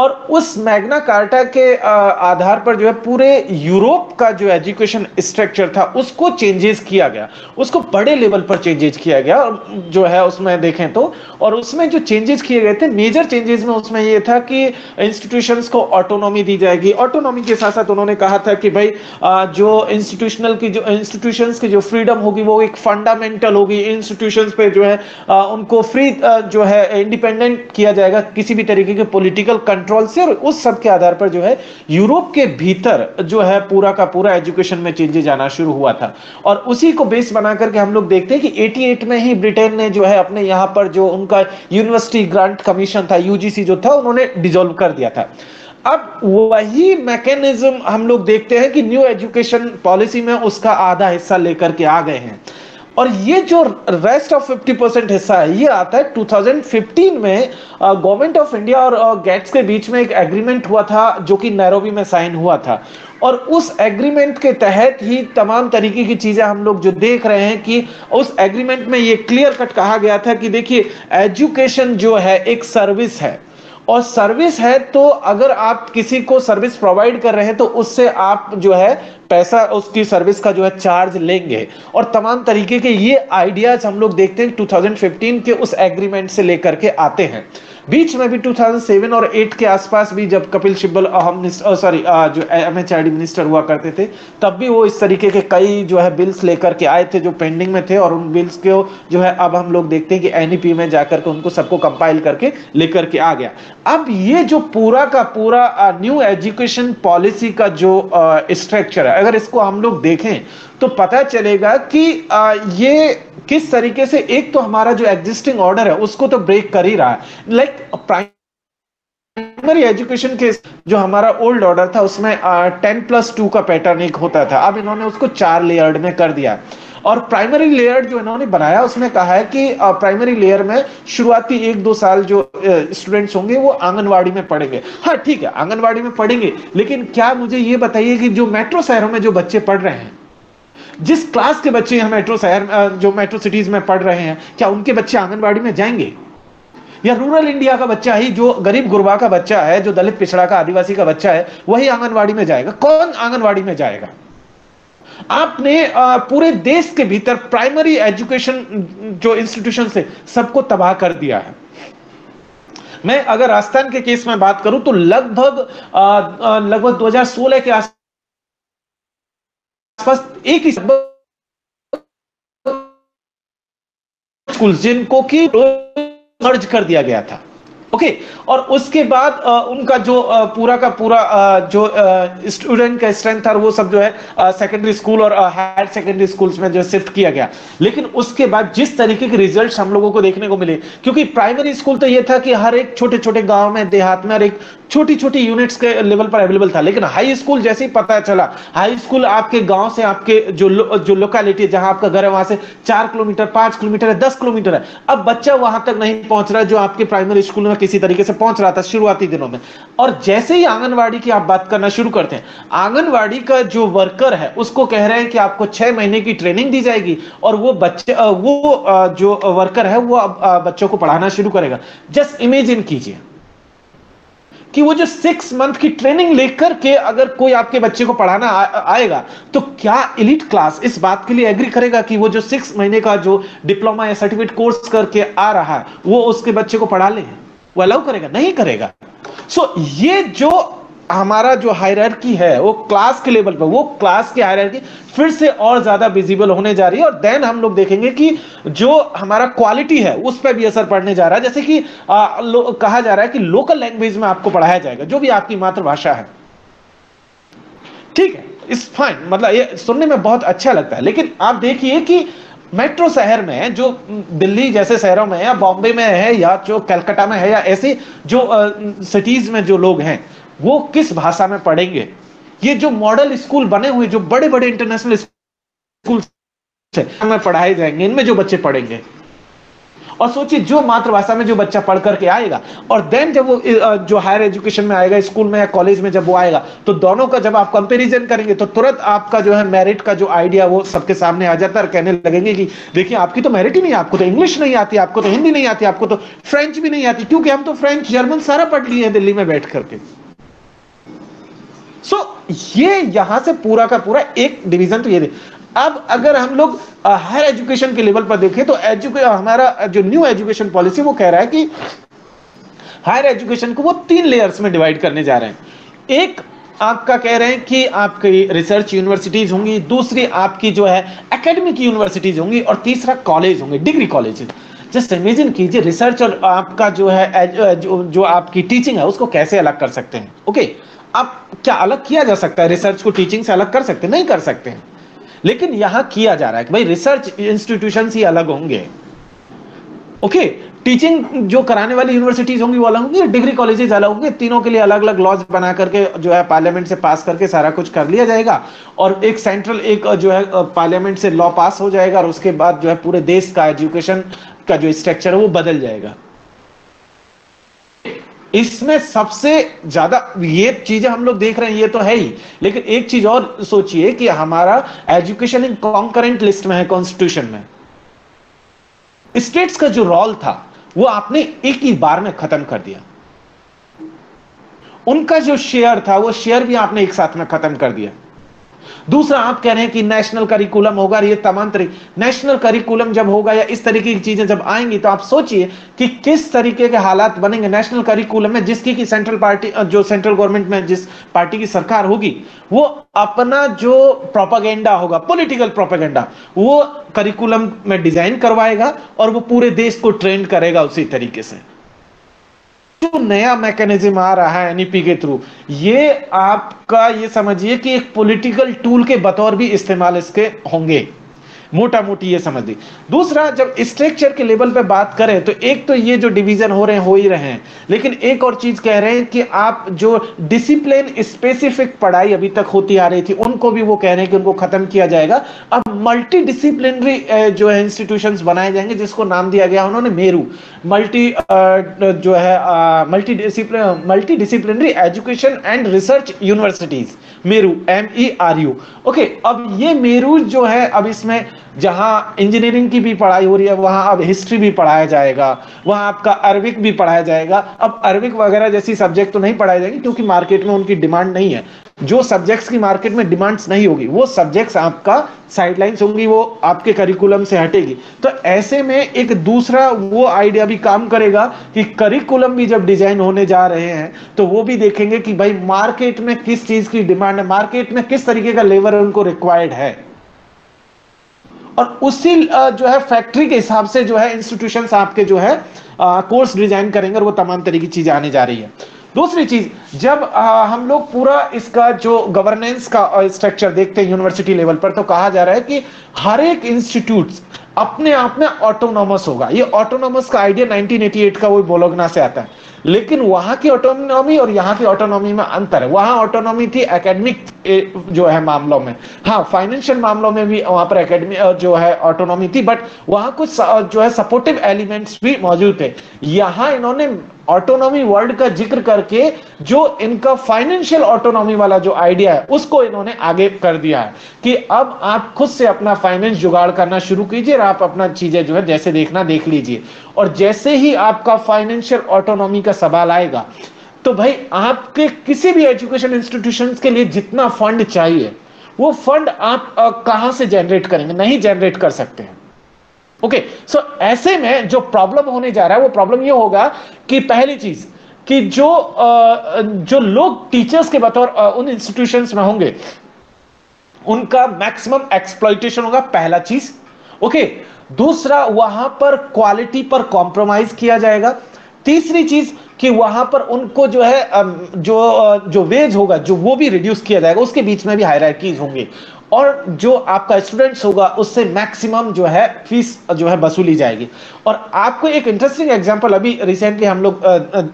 और उस मैग्ना कार्टा के आधार पर जो है पूरे यूरोप का जो एजुकेशन स्ट्रक्चर था उसको चेंजेस किया गया, उसको बड़े लेवल पर चेंजेस किया गया जो है उसमें देखें तो। और उसमें जो चेंजेस किए गए थे, मेजर चेंजेस में उसमें ये था कि इंस्टीट्यूशंस को ऑटोनॉमी दी जाएगी। ऑटोनॉमी के साथ साथ उन्होंने कहा था कि भाई जो इंस्टीट्यूशंस की जो फ्रीडम होगी वो एक फंडामेंटल होगी, इंस्टीट्यूशंस पे जो है उनको फ्री जो है इंडिपेंडेंट किया जाएगा किसी भी तरीके के पॉलिटिकल कंट्रोल से। और उस सब के आधार पर जो है यूरोप के भीतर जो है पूरा का पूरा एजुकेशन में चेंजेस आना शुरू हुआ था। और उसी को बेस बना करके हम लोग देखते हैं कि 88 में ही ब्रिटेन ने जो है अपने यहाँ पर जो उनका यूनिवर्सिटी ग्रांट कमीशन था, यूजीसी जो था, उन्होंने डिसॉल्व कर दिया था। अब वही मैकेनिज्म हम लोग देखते हैं कि न्यू एजुकेशन पॉलिसी में उसका आधा हिस्सा लेकर के आ गए हैं। और ये जो रेस्ट ऑफ 50% हिस्सा है ये आता है 2015 में गवर्नमेंट ऑफ इंडिया और गेट्स के बीच में एक एग्रीमेंट हुआ था जो कि नैरोबी में साइन हुआ था। और उस एग्रीमेंट के तहत ही तमाम तरीके की चीजें हम लोग जो देख रहे हैं कि उस एग्रीमेंट में ये क्लियर कट कहा गया था कि देखिए एजुकेशन जो है एक सर्विस है, और सर्विस है तो अगर आप किसी को सर्विस प्रोवाइड कर रहे हैं तो उससे आप जो है पैसा, उसकी सर्विस का जो है चार्ज लेंगे। और तमाम तरीके के ये आइडियाज हम लोग देखते हैं 2015 के उस एग्रीमेंट से लेकर के आते हैं। बीच में भी 2007 और 8 के आसपास भी जब कपिल सिब्बल जो MHRD मिनिस्टर हुआ करते थे तब भी वो इस तरीके के कई जो है बिल्स लेकर के आए थे जो पेंडिंग में थे, और उन बिल्स को जो है अब हम लोग देखते हैं कि NEP में जाकर के उनको सबको कंपाइल करके लेकर के आ गया। अब ये जो पूरा का पूरा न्यू एजुकेशन पॉलिसी का जो स्ट्रक्चर है, अगर इसको हम लोग देखें तो पता चलेगा कि ये किस तरीके से एक तो हमारा जो एग्जिस्टिंग ऑर्डर है उसको तो ब्रेक कर ही रहा है। लाइक प्राइमरी एजुकेशन के जो हमारा ओल्ड ऑर्डर था उसमें 10+2 का पैटर्न एक होता था, अब इन्होंने उसको 4 लेयर्ड में कर दिया। और प्राइमरी लेयर जो इन्होंने बनाया उसमें कहा है कि प्राइमरी लेयर में शुरुआती 1-2 साल जो स्टूडेंट्स होंगे वो आंगनवाड़ी में पढ़ेंगे। हाँ ठीक है, आंगनवाड़ी में पढ़ेंगे, लेकिन क्या मुझे ये बताइए कि जो मेट्रो शहरों में जो बच्चे पढ़ रहे हैं, जिस क्लास के बच्चे यहाँ मेट्रो शहर जो मेट्रो सिटीज में पढ़ रहे हैं, क्या उनके बच्चे आंगनवाड़ी में जाएंगे? या रूरल इंडिया का बच्चा ही, जो गरीब गुरबा का बच्चा है, जो दलित पिछड़ा का आदिवासी का बच्चा है, वही आंगनवाड़ी में जाएगा? कौन आंगनवाड़ी में जाएगा? आपने पूरे देश के भीतर प्राइमरी एजुकेशन जो इंस्टीट्यूशन से सबको तबाह कर दिया है। मैं अगर राजस्थान के केस में बात करूं तो लगभग 2016 के आसपास एक ही स्कूल जिनको की मर्ज कर दिया गया था। ओके, और उसके बाद उनका जो पूरा का पूरा जो स्टूडेंट का स्ट्रेंथ था वो सब जो है सेकेंडरी स्कूल और हायर सेकेंडरी स्कूल्स में जो शिफ्ट किया गया। लेकिन उसके बाद जिस तरीके के रिजल्ट्स हम लोगों को देखने को मिले, क्योंकि प्राइमरी स्कूल तो ये था कि हर एक छोटे छोटे गांव में, देहात में, हर एक छोटी छोटी यूनिट्स के लेवल पर अवेलेबल था। लेकिन हाई स्कूल जैसे ही पता चला, हाई स्कूल आपके गांव से, आपके जो लोकेलिटी जहां आपका घर है वहां से 4 किलोमीटर, 5 किलोमीटर है, 10 किलोमीटर है। अब बच्चा वहां तक नहीं पहुंच रहा जो आपके प्राइमरी स्कूल में किसी तरीके से पहुंच रहा था शुरुआती दिनों में। और जैसे ही आंगनवाड़ी की आप बात करना शुरू करते हैं, आंगनवाड़ी का जो वर्कर है उसको कह रहे हैं कि आपको 6 महीने की ट्रेनिंग दी जाएगी और वो जो वर्कर है वो बच्चों को पढ़ाना शुरू करेगा। जस्ट इमेजिन कीजिए कि वो जो 6 मंथ की ट्रेनिंग लेकर के अगर कोई आपके बच्चे को पढ़ाना आएगा तो क्या एलिट क्लास इस बात के लिए एग्री करेगा कि वो जो 6 महीने का जो डिप्लोमा या सर्टिफिकेट कोर्स करके आ रहा है वो उसके बच्चे को पढ़ा ले? वो अलाउ करेगा? नहीं करेगा। सो ये जो हमारा जो हायरार्की है वो क्लास के लेवल पर, वो क्लास की हायरार्की फिर से और ज्यादा विजिबल होने जा रही है। और देन हम लोग देखेंगे कि जो हमारा क्वालिटी है उस पर भी असर पड़ने जा रहा है। जैसे कि कहा जा रहा है कि लोकल लैंग्वेज में आपको पढ़ाया जाएगा जो भी आपकी मातृभाषा है, ठीक है, इट्स फाइन, मतलब ये सुनने में बहुत अच्छा लगता है। लेकिन आप देखिए कि मेट्रो शहर में, जो दिल्ली जैसे शहरों में या बॉम्बे में है या जो कलकत्ता में है या ऐसे जो सिटीज में जो लोग हैं, वो किस भाषा में पढ़ेंगे? ये जो मॉडल स्कूल बने हुए, जो बड़े बड़े इंटरनेशनल स्कूल में पढ़ाए जाएंगे, इनमें जो बच्चे पढ़ेंगे, और सोचिए जो मातृभाषा में जो बच्चा पढ़ करके आएगा और देन जब वो जो हायर एजुकेशन में आएगा, स्कूल में या कॉलेज में जब वो आएगा, तो दोनों का जब आप कंपैरिजन करेंगे तो तुरंत आपका जो है मेरिट का जो आइडिया वो सबके सामने आ जाता है और कहने लगेंगे कि देखिए आपकी तो मेरिट ही नहीं, आपको तो इंग्लिश नहीं आती, आपको तो हिंदी नहीं आती, आपको तो फ्रेंच भी नहीं आती, क्योंकि हम तो फ्रेंच जर्मन सारा पढ़ लिए हैं दिल्ली में बैठ करके। सो ये यहां से पूरा का पूरा एक डिवीजन तो ये। अब अगर हम लोग हायर एजुकेशन के लेवल पर देखें तो हमारा जो न्यू एजुकेशन पॉलिसी वो कह रहा है कि हायर एजुकेशन को वो 3 लेयर्स में डिवाइड करने जा रहे हैं। एक आपका कह रहे हैं कि आपकी रिसर्च यूनिवर्सिटीज होंगी, दूसरी आपकी जो है एकेडमिक यूनिवर्सिटीज होंगी, और तीसरा कॉलेज होंगे, डिग्री कॉलेज। जस्ट इमेजिन कीजिए रिसर्च और आपका जो है जो आपकी टीचिंग है उसको कैसे अलग कर सकते हैं। ओके, आप क्या अलग किया जा सकता है? रिसर्च को टीचिंग से अलग कर सकते हैं? नहीं कर सकते हैं। लेकिन यहां किया जा रहा है कि भाई रिसर्च इंस्टीट्यूशंस ही अलग होंगे, ओके, टीचिंग जो कराने वाली यूनिवर्सिटीज होंगी वो अलग होंगी, डिग्री कॉलेजेस अलग होंगे, तीनों के लिए अलग अलग लॉज बना करके जो है पार्लियामेंट से पास करके सारा कुछ कर लिया जाएगा, और एक सेंट्रल एक जो है पार्लियामेंट से लॉ पास हो जाएगा, और उसके बाद जो है पूरे देश का एजुकेशन का जो स्ट्रक्चर है वो बदल जाएगा। इसमें सबसे ज्यादा ये चीजें हम लोग देख रहे हैं, ये तो है ही, लेकिन एक चीज और सोचिए कि हमारा एजुकेशन इन कॉन्करेंट लिस्ट में है कॉन्स्टिट्यूशन में। स्टेट्स का जो रोल था वो आपने एक ही बार में खत्म कर दिया, उनका जो शेयर था वो शेयर भी आपने एक साथ में खत्म कर दिया। दूसरा, आप कह रहे हैं कि नेशनल करिकुलम होगा, ये तमाम नेशनल करिकुलम जब होगा या इस तरीके की चीजें जब आएंगी तो आप सोचिए कि किस तरीके के हालात बनेंगे नेशनल करिकुलम में, जिसकी कि सेंट्रल पार्टी, जो सेंट्रल गवर्नमेंट में जिस पार्टी की सरकार होगी वो अपना जो प्रोपागेंडा होगा, पॉलिटिकल प्रोपागेंडा, वो करिकुलम में डिजाइन करवाएगा और वो पूरे देश को ट्रेंड करेगा उसी तरीके से। जो नया मैकेनिज्म आ रहा है एनईपी के थ्रू, ये आपका ये समझिए कि एक पॉलिटिकल टूल के बतौर भी इस्तेमाल इसके होंगे, मोटा मोटी ये समझ ली। दूसरा, जब स्ट्रक्चर के लेवल पे बात करें तो एक तो ये जो डिवीजन हो ही रहे हैं, लेकिन एक और चीज कह रहे हैं कि आप जो डिसिप्लिन स्पेसिफिक पढ़ाई अभी तक होती आ रही थी उनको भी वो कह रहे हैं कि उनको खत्म किया जाएगा। अब मल्टी डिसिप्लिनरी जो है इंस्टीट्यूशंस बनाए जाएंगे, जिसको नाम दिया गया उन्होंने MERU, multidisciplinary education and research universities, MERU, MERU। Okay, अब ये मेरू जो है, अब इसमें जहां इंजीनियरिंग की भी पढ़ाई हो रही है वहां अब हिस्ट्री भी पढ़ाया जाएगा, वहां आपका अरबिक भी पढ़ाया जाएगा। अब अरबिक वगैरह जैसी सब्जेक्ट तो नहीं पढ़ाई जाएगी क्योंकि मार्केट में उनकी डिमांड नहीं है, जो सब्जेक्ट्स की मार्केट में डिमांड्स नहीं होगी वो सब्जेक्ट्स आपका साइडलाइंस होंगी, वो आपके करिकुलम से हटेगी। तो ऐसे में एक दूसरा वो आइडिया भी काम करेगा कि करिकुलम भी जब डिजाइन होने जा रहे हैं तो वो भी देखेंगे कि भाई मार्केट में किस चीज की डिमांड है, मार्केट में किस तरीके का लेबर उनको रिक्वायर्ड है, और उसी जो है फैक्ट्री के हिसाब से जो है इंस्टीट्यूशंस आपके जो है कोर्स डिजाइन करेंगे, और वो तमाम तरह की चीजें आने जा रही है। दूसरी चीज, जब हम लोग पूरा इसका जो गवर्नेंस का स्ट्रक्चर देखते हैं यूनिवर्सिटी लेवल पर, तो कहा जा रहा है कि हर एक इंस्टीट्यूट अपने आप में ऑटोनॉमस होगा। ये ऑटोनॉमस का आइडिया 1988 का वो बोलोगना से आता है, लेकिन वहां की ऑटोनॉमी और यहाँ की ऑटोनॉमी में अंतर है। वहां ऑटोनॉमी थी एकेडमिक जो है मामलों में, हाँ फाइनेंशियल मामलों में भी वहां पर एकेडमी जो है ऑटोनॉमी थी, बट वहां कुछ जो है सपोर्टिव एलिमेंट्स भी मौजूद थे। यहाँ इन्होंने ऑटोनॉमी वर्ड का जिक्र करके जो इनका फाइनेंशियल ऑटोनॉमी वाला जो आइडिया है उसको इन्होंने आगे कर दिया है कि अब आप खुद से अपना फाइनेंस जुगाड़ करना शुरू कीजिए, आप अपना चीजें जो है जैसे देखना देख लीजिए। और जैसे ही आपका फाइनेंशियल ऑटोनॉमी का सवाल आएगा तो भाई आपके किसी भी एजुकेशन इंस्टीट्यूशंस के लिए जितना फंड चाहिए वो फंड आप कहां से जनरेट करेंगे? नहीं जनरेट कर सकते हैं। ओके, सो ऐसे में जो प्रॉब्लम होने जा रहा है वो प्रॉब्लम ये होगा कि पहली चीज कि जो लोग टीचर्स के बतौर उन इंस्टीट्यूशंस में होंगे उनका मैक्सिमम एक्सप्लॉइटेशन होगा, पहला चीज। ओके, दूसरा वहां पर क्वालिटी पर कॉम्प्रोमाइज किया जाएगा। तीसरी चीज कि वहां पर उनको जो है जो वेज होगा जो वो भी रिड्यूस किया जाएगा, उसके बीच में भी हायरार्कीज होंगी। और जो आपका स्टूडेंट्स होगा उससे मैक्सिमम जो है फीस जो है वसूली जाएगी। और आपको एक इंटरेस्टिंग एग्जांपल अभी रिसेंटली हम लोग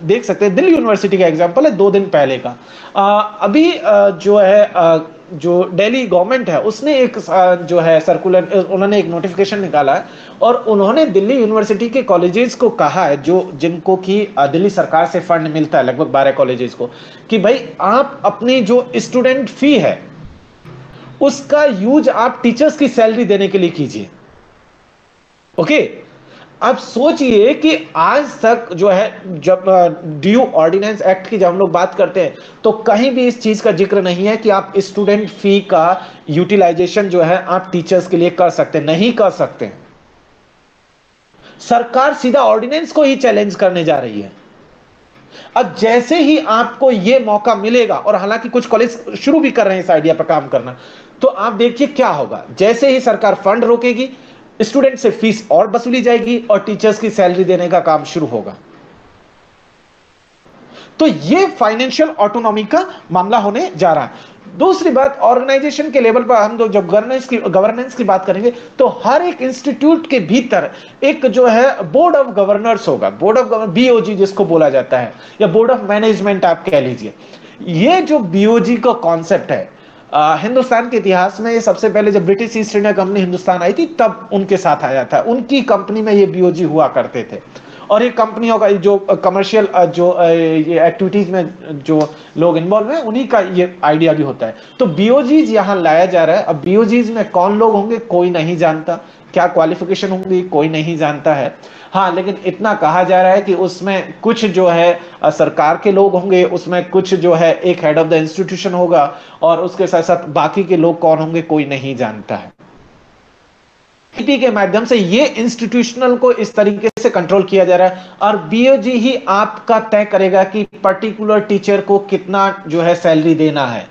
देख सकते हैं, दिल्ली यूनिवर्सिटी का एग्जांपल है 2 दिन पहले का। अभी जो है जो दिल्ली गवर्नमेंट है उसने एक जो है सर्कुलर, उन्होंने एक नोटिफिकेशन निकाला है और उन्होंने दिल्ली यूनिवर्सिटी के कॉलेजेस को कहा है जो जिनको कि दिल्ली सरकार से फंड मिलता है लगभग 12 कॉलेजेस को, कि भाई आप अपनी जो स्टूडेंट फी है उसका यूज आप टीचर्स की सैलरी देने के लिए कीजिए। ओके, अब सोचिए कि आज तक जो है जब ड्यू ऑर्डिनेंस एक्ट की जब हम लोग बात करते हैं तो कहीं भी इस चीज का जिक्र नहीं है कि आप स्टूडेंट फी का यूटिलाइजेशन जो है आप टीचर्स के लिए कर सकते, नहीं कर सकते। सरकार सीधा ऑर्डिनेंस को ही चैलेंज करने जा रही है। अब जैसे ही आपको यह मौका मिलेगा, और हालांकि कुछ कॉलेज शुरू भी कर रहे हैं इस आइडिया पर काम करना, तो आप देखिए क्या होगा। जैसे ही सरकार फंड रोकेगी, स्टूडेंट से फीस और वसूली जाएगी और टीचर्स की सैलरी देने का काम शुरू होगा। तो ये फाइनेंशियल ऑटोनॉमी का मामला होने जा रहा है। दूसरी बात, ऑर्गेनाइजेशन के लेवल पर हम लोग जब गवर्नेंस की बात करेंगे तो हर एक इंस्टीट्यूट के भीतर एक जो है बोर्ड ऑफ गवर्नर्स होगा, बोर्ड ऑफ बीओजी जिसको बोला जाता है, या बोर्ड ऑफ मैनेजमेंट आप कह लीजिए। ये जो बीओजी का कॉन्सेप्ट है, हिंदुस्तान के इतिहास में ये सबसे पहले जब British East India company Hindustan आई थी तब उनके साथ आया था, उनकी कंपनी में ये बीओजी हुआ करते थे। और ये कंपनियों का जो कमर्शियल जो ये एक्टिविटीज में जो लोग इन्वॉल्व हैं उन्हीं का ये आइडिया भी होता है। तो बीओजीज यहाँ लाया जा रहा है। अब बीओजीज में कौन लोग होंगे कोई नहीं जानता, क्या क्वालिफिकेशन होंगी कोई नहीं जानता है। हाँ, लेकिन इतना कहा जा रहा है कि उसमें कुछ जो है सरकार के लोग होंगे, उसमें कुछ जो है एक हेड ऑफ द इंस्टीट्यूशन होगा, और उसके साथ साथ बाकी के लोग कौन होंगे कोई नहीं जानता है। नीति के माध्यम से ये इंस्टीट्यूशनल को इस तरीके से कंट्रोल किया जा रहा है, और बीओजी ही आपका तय करेगा कि पर्टिकुलर टीचर को कितना जो है सैलरी देना है।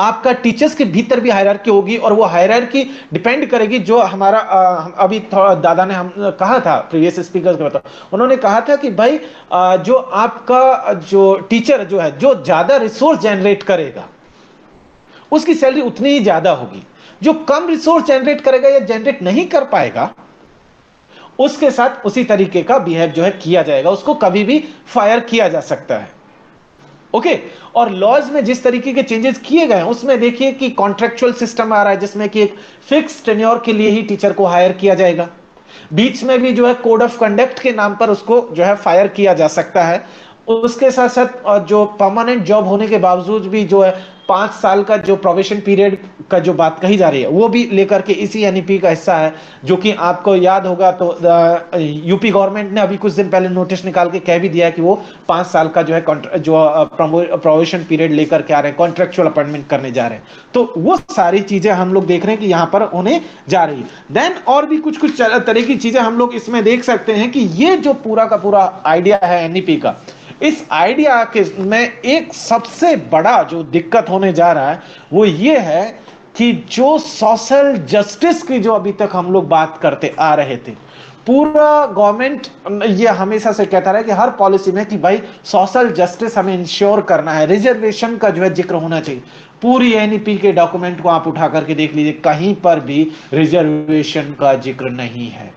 आपका टीचर्स के भीतर भी हायरार्की होगी, और वो हायरार्की डिपेंड करेगी जो हमारा अभी दादा ने हम कहा था, प्रीवियस स्पीकर के बताओ, उन्होंने कहा था कि भाई जो आपका जो टीचर जो है जो ज्यादा रिसोर्स जनरेट करेगा उसकी सैलरी उतनी ही ज्यादा होगी, जो कम रिसोर्स जनरेट करेगा या जनरेट नहीं कर पाएगा उसके साथ उसी तरीके का बिहेव जो है किया जाएगा, उसको कभी भी फायर किया जा सकता है। ओके, और लॉज में जिस तरीके के चेंजेस किए गए हैं उसमें देखिए कि कॉन्ट्रैक्चुअल सिस्टम आ रहा है जिसमें कि एक फिक्स टेन्योर के लिए ही टीचर को हायर किया जाएगा। बीच में भी जो है कोड ऑफ कंडक्ट के नाम पर उसको जो है फायर किया जा सकता है। उसके साथ साथ जो परमानेंट जॉब होने के बावजूद भी जो है 5 साल का जो प्रोबेशन पीरियड का जो बात कही जा रही है वो भी लेकर के इसी एनईपी का हिस्सा है, जो कि आपको याद होगा तो यूपी गवर्नमेंट ने अभी कुछ दिन पहले नोटिस निकाल के कह भी दिया है कि वो 5 साल का जो है जो प्रोबेशन पीरियड लेकर के आ रहे हैं, कॉन्ट्रेक्चुअल अपॉइंटमेंट करने जा रहे हैं। तो वो सारी चीजें हम लोग देख रहे हैं कि यहाँ पर होने जा रही है। देन और भी कुछ तरह की चीजें हम लोग इसमें देख सकते हैं कि ये जो पूरा का पूरा आइडिया है एनईपी का, इस आइडिया के में एक सबसे बड़ा जो दिक्कत होने जा रहा है वो ये है कि जो सोशल जस्टिस की जो अभी तक हम लोग बात करते आ रहे थे, पूरा गवर्नमेंट ये हमेशा से कहता रहा है कि हर पॉलिसी में कि भाई सोशल जस्टिस हमें इंश्योर करना है, रिजर्वेशन का जो है जिक्र होना चाहिए। पूरी एनईपी के डॉक्यूमेंट को आप उठा करके देख लीजिए, कहीं पर भी रिजर्वेशन का जिक्र नहीं है।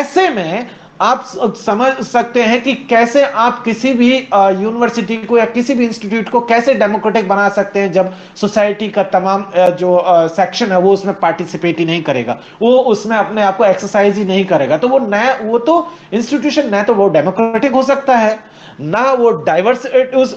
ऐसे में आप समझ सकते हैं कि कैसे आप किसी भी यूनिवर्सिटी को या किसी भी इंस्टीट्यूट को कैसे डेमोक्रेटिक बना सकते हैं जब सोसाइटी का तमाम जो सेक्शन है वो उसमें पार्टिसिपेट ही नहीं करेगा, वो उसमें अपने आप को एक्सरसाइज ही नहीं करेगा। तो वो तो इंस्टीट्यूशन ना तो वो डेमोक्रेटिक हो सकता है, ना वो डाइवर्स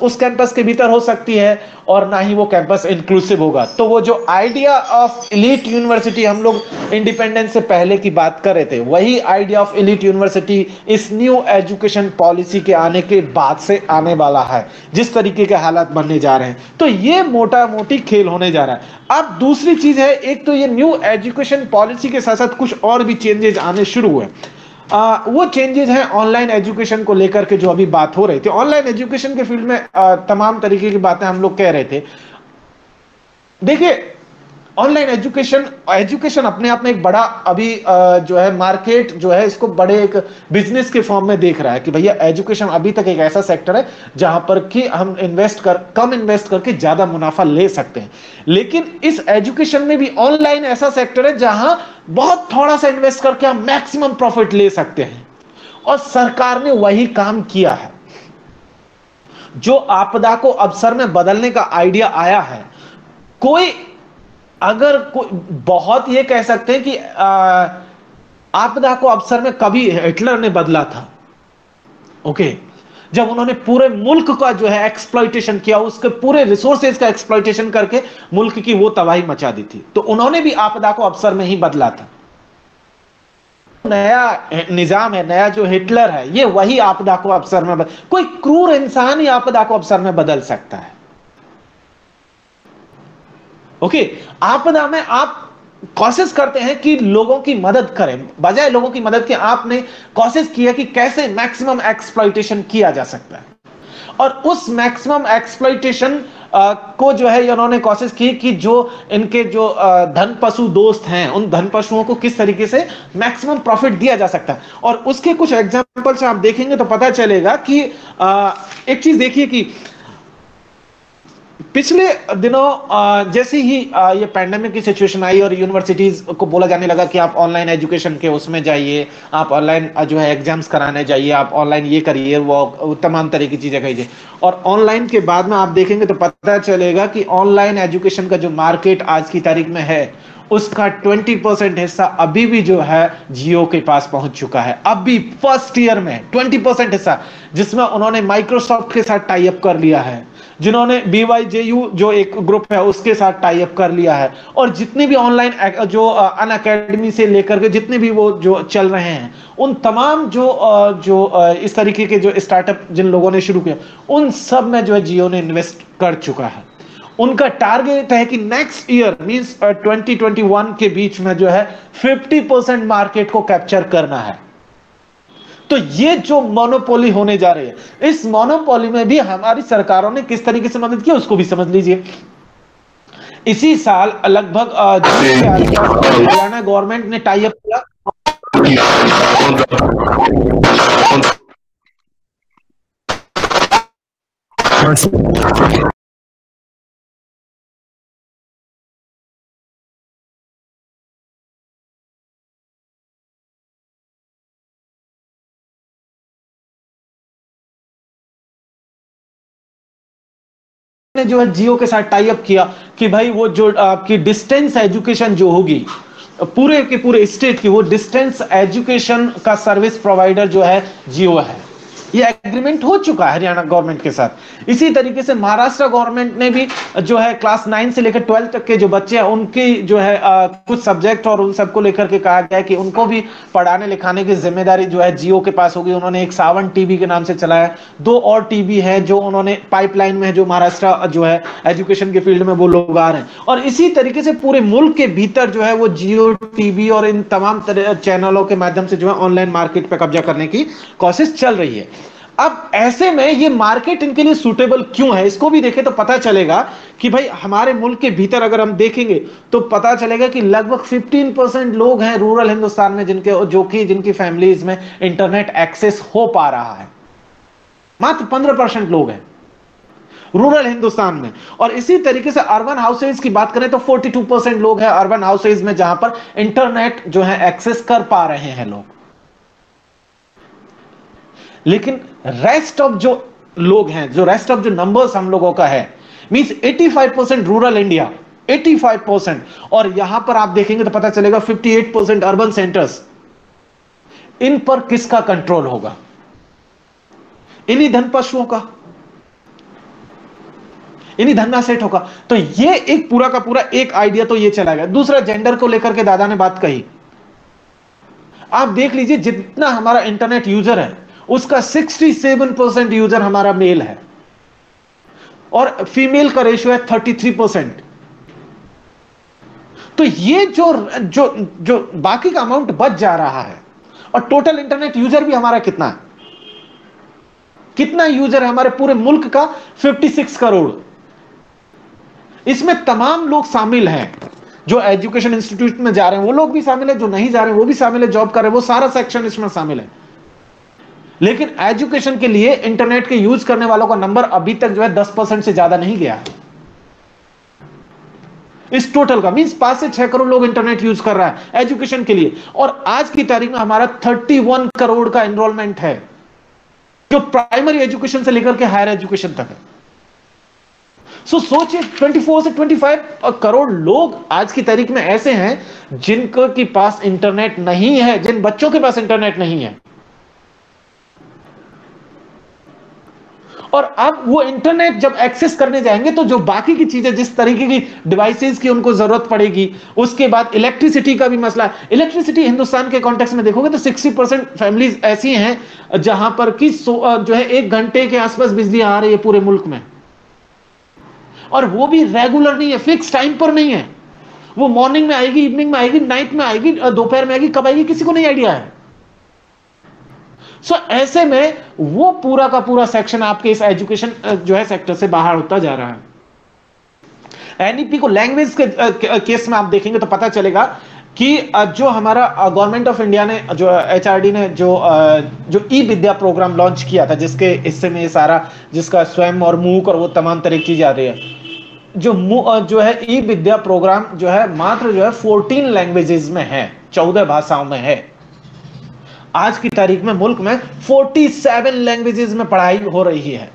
उस कैंपस के भीतर हो सकती है, और ना ही वो कैंपस इंक्लूसिव होगा। तो वो जो आइडिया ऑफ एलीट यूनिवर्सिटी हम लोग इंडिपेंडेंस से पहले की बात कर रहे थे, वही आइडिया ऑफ एलीट यूनिवर्सिटी इस न्यू एजुकेशन पॉलिसी के आने के बाद से आने वाला है, जिस तरीके के हालात बनने जा रहे हैं। तो ये मोटा मोटी खेल होने जा रहा है। अब दूसरी चीज है, एक तो ये न्यू एजुकेशन पॉलिसी के साथ साथ कुछ और भी चेंजेस आने शुरू हुए। वो चेंजेस हैं ऑनलाइन एजुकेशन को लेकर के जो अभी बात हो रही थी। ऑनलाइन एजुकेशन के फील्ड में तमाम तरीके की बातें हम लोग कह रहे थे। देखिए ऑनलाइन एजुकेशन अपने आप में एक बड़ा अभी जो है मार्केट जो है इसको बड़े एक बिजनेस के फॉर्म में देख रहा है कि भैया एजुकेशन अभी तक एक ऐसा सेक्टर है जहां पर कि हम कम इन्वेस्ट करके ज्यादा मुनाफा ले सकते हैं। लेकिन इस एजुकेशन में भी ऑनलाइन ऐसा सेक्टर है जहां बहुत थोड़ा सा इन्वेस्ट करके हम मैक्सिमम प्रॉफिट ले सकते हैं, और सरकार ने वही काम किया है। जो आपदा को अवसर में बदलने का आइडिया आया है, ये कह सकते हैं कि आपदा को अवसर में कभी हिटलर ने बदला था, ओके, जब उन्होंने पूरे मुल्क का जो है एक्सप्लॉइटेशन किया, उसके पूरे रिसोर्सेज का एक्सप्लॉइटेशन करके मुल्क की वो तबाही मचा दी थी। तो उन्होंने भी आपदा को अवसर में ही बदला था। नया निजाम है, नया जो हिटलर है, ये वही आपदा को अवसर में कोई क्रूर इंसान ही आपदा को अवसर में बदल सकता है, ओके। आपदा में आप कोशिश करते हैं कि लोगों की मदद करें, बजाय लोगों की मदद के आपने कोशिश किया कि कैसे मैक्सिमम एक्सप्लॉइटेशन किया जा सकता है, और उस मैक्सिमम एक्सप्लॉइटेशन को जो है उन्होंने कोशिश की कि जो इनके जो धन पशु दोस्त हैं, उन धन पशुओं को किस तरीके से मैक्सिमम प्रॉफिट दिया जा सकता है। और उसके कुछ एग्जाम्पल्स आप देखेंगे तो पता चलेगा कि एक चीज देखिए कि पिछले दिनों जैसे ही ये पैंडेमिक की सिचुएशन आई और यूनिवर्सिटीज को बोला जाने लगा कि आप ऑनलाइन एजुकेशन के उसमें जाइए, आप ऑनलाइन जो है एग्जाम्स कराने जाइए, आप ऑनलाइन ये करिए, वो तमाम तरह की चीज़ें करिए। और ऑनलाइन के बाद में आप देखेंगे तो पता चलेगा कि ऑनलाइन एजुकेशन का जो मार्केट आज की तारीख में है, उसका 20% हिस्सा अभी भी जो है जियो के पास पहुंच चुका है। अभी फर्स्ट ईयर में 20% हिस्सा, जिसमें उन्होंने माइक्रोसॉफ्ट के साथ टाई अप कर लिया है, जिन्होंने BYJU जो एक ग्रुप है उसके साथ टाई अप कर लिया है, और जितने भी ऑनलाइन जो अन अकेडमी से लेकर के जितने भी वो जो चल रहे हैं, उन तमाम जो इस तरीके के जो स्टार्टअप जिन लोगों ने शुरू किया, उन सब में जो है जियो ने इन्वेस्ट कर चुका है। उनका टारगेट है कि नेक्स्ट ईयर मींस 2021 के बीच में जो है 50% मार्केट को कैप्चर करना है। तो ये जो मोनोपोली होने जा रही है, इस मोनोपोली में भी हमारी सरकारों ने किस तरीके से मदद की उसको भी समझ लीजिए। इसी साल लगभग हरियाणा गवर्नमेंट ने टाई अप किया। ने जो है जियो के साथ टाई अप किया कि भाई वो जो आपकी डिस्टेंस एजुकेशन जो होगी पूरे के पूरे स्टेट की, वो डिस्टेंस एजुकेशन का सर्विस प्रोवाइडर जो है जियो है। ये एग्रीमेंट हो चुका है हरियाणा गवर्नमेंट के साथ। इसी तरीके से महाराष्ट्र गवर्नमेंट ने भी जो है क्लास 9 से लेकर 12 तक के जो बच्चे हैं उनकी जो है कुछ सब्जेक्ट और उन सबको लेकर के कहा गया कि उनको भी पढ़ाने लिखाने की जिम्मेदारी जो है जियो के पास होगी। उन्होंने एक 7 टीवी के नाम से चलाया, 2 और टीवी है जो उन्होंने पाइपलाइन में जो महाराष्ट्र जो है एजुकेशन के फील्ड में वो लोग आ रहे हैं। और इसी तरीके से पूरे मुल्क के भीतर जो है वो जियो टीवी और इन तमाम चैनलों के माध्यम से जो है ऑनलाइन मार्केट पर कब्जा करने की कोशिश चल रही है। अब ऐसे में ये मार्केट इनके लिए सूटेबल क्यों है, इसको भी देखें तो पता चलेगा कि भाई हमारे मुल्क के भीतर अगर हम देखेंगे तो पता चलेगा कि लगभग 15% लोग हैं रूरल हिंदुस्तान में जिनकी फैमिलीज में इंटरनेट एक्सेस हो पा रहा है। मात्र 15% लोग हैं रूरल हिंदुस्तान में। और इसी तरीके से अर्बन हाउसेज की बात करें तो 42% लोग हैं अर्बन हाउसेज में जहां पर इंटरनेट जो है एक्सेस कर पा रहे हैं लोग। लेकिन रेस्ट ऑफ जो नंबर्स हम लोगों का है मींस 85% रूरल इंडिया, 85%, और यहां पर आप देखेंगे तो पता चलेगा 58% अर्बन सेंटर्स, इन पर किसका कंट्रोल होगा? इन्हीं धन पशुओं का, इन्हीं धन्ना सेठ होगा। तो ये एक पूरा का पूरा एक आइडिया तो ये चला गया। दूसरा, जेंडर को लेकर के दादा ने बात कही। आप देख लीजिए जितना हमारा इंटरनेट यूजर है उसका 67% यूजर हमारा मेल है और फीमेल का रेशियो है 33%। तो ये जो बाकी का अमाउंट बच जा रहा है और टोटल इंटरनेट यूजर भी हमारा कितना है, कितना यूजर है हमारे पूरे मुल्क का 56 करोड़। इसमें तमाम लोग शामिल हैं, जो एजुकेशन इंस्टीट्यूट में जा रहे हैं वो लोग भी शामिल है, जो नहीं जा रहे हैं वो भी शामिल है, जॉब कर रहे हैं वो सारा सेक्शन इसमें शामिल है। लेकिन एजुकेशन के लिए इंटरनेट के यूज करने वालों का नंबर अभी तक जो है 10% से ज्यादा नहीं गया है इस टोटल का। मींस 5 से 6 करोड़ लोग इंटरनेट यूज कर रहा है एजुकेशन के लिए। और आज की तारीख में हमारा 31 करोड़ का एनरोलमेंट है जो प्राइमरी एजुकेशन से लेकर के हायर एजुकेशन तक है। सोचिए 24 से 25 करोड़ लोग आज की तारीख में ऐसे हैं जिनको के पास इंटरनेट नहीं है, जिन बच्चों के पास इंटरनेट नहीं है। और अब वो इंटरनेट जब एक्सेस करने जाएंगे तो जो बाकी की चीजें, जिस तरीके की डिवाइसेस की उनको जरूरत पड़ेगी, उसके बाद इलेक्ट्रिसिटी का भी मसला है। इलेक्ट्रिसिटी हिंदुस्तान के कॉन्टेक्स्ट में देखोगे तो 60% फैमिलीज ऐसी हैं जहां पर कि जो है 1 घंटे के आसपास बिजली आ रही है पूरे मुल्क में, और वो भी रेगुलर नहीं है, फिक्स टाइम पर नहीं है। वो मॉर्निंग में आएगी, इवनिंग में आएगी, नाइट में आएगी, दोपहर में आएगी, कब आएगी किसी को नहीं आइडिया है। ऐसे में वो पूरा का पूरा सेक्शन आपके इस एजुकेशन जो है सेक्टर से बाहर होता जा रहा है। एनईपी को लैंग्वेज के केस में आप देखेंगे तो पता चलेगा कि जो हमारा गवर्नमेंट ऑफ इंडिया ने, जो एचआरडी ने जो ई विद्या प्रोग्राम लॉन्च किया था, जिसके हिस्से में ये सारा, जिसका स्वयं और मूक और वो तमाम तरह की चीज आ रही है, जो है ई विद्या प्रोग्राम जो है मात्र जो है 14 लैंग्वेजेस में है, 14 भाषाओं में है। आज की तारीख में मुल्क में 47 लैंग्वेजेस में पढ़ाई हो रही है।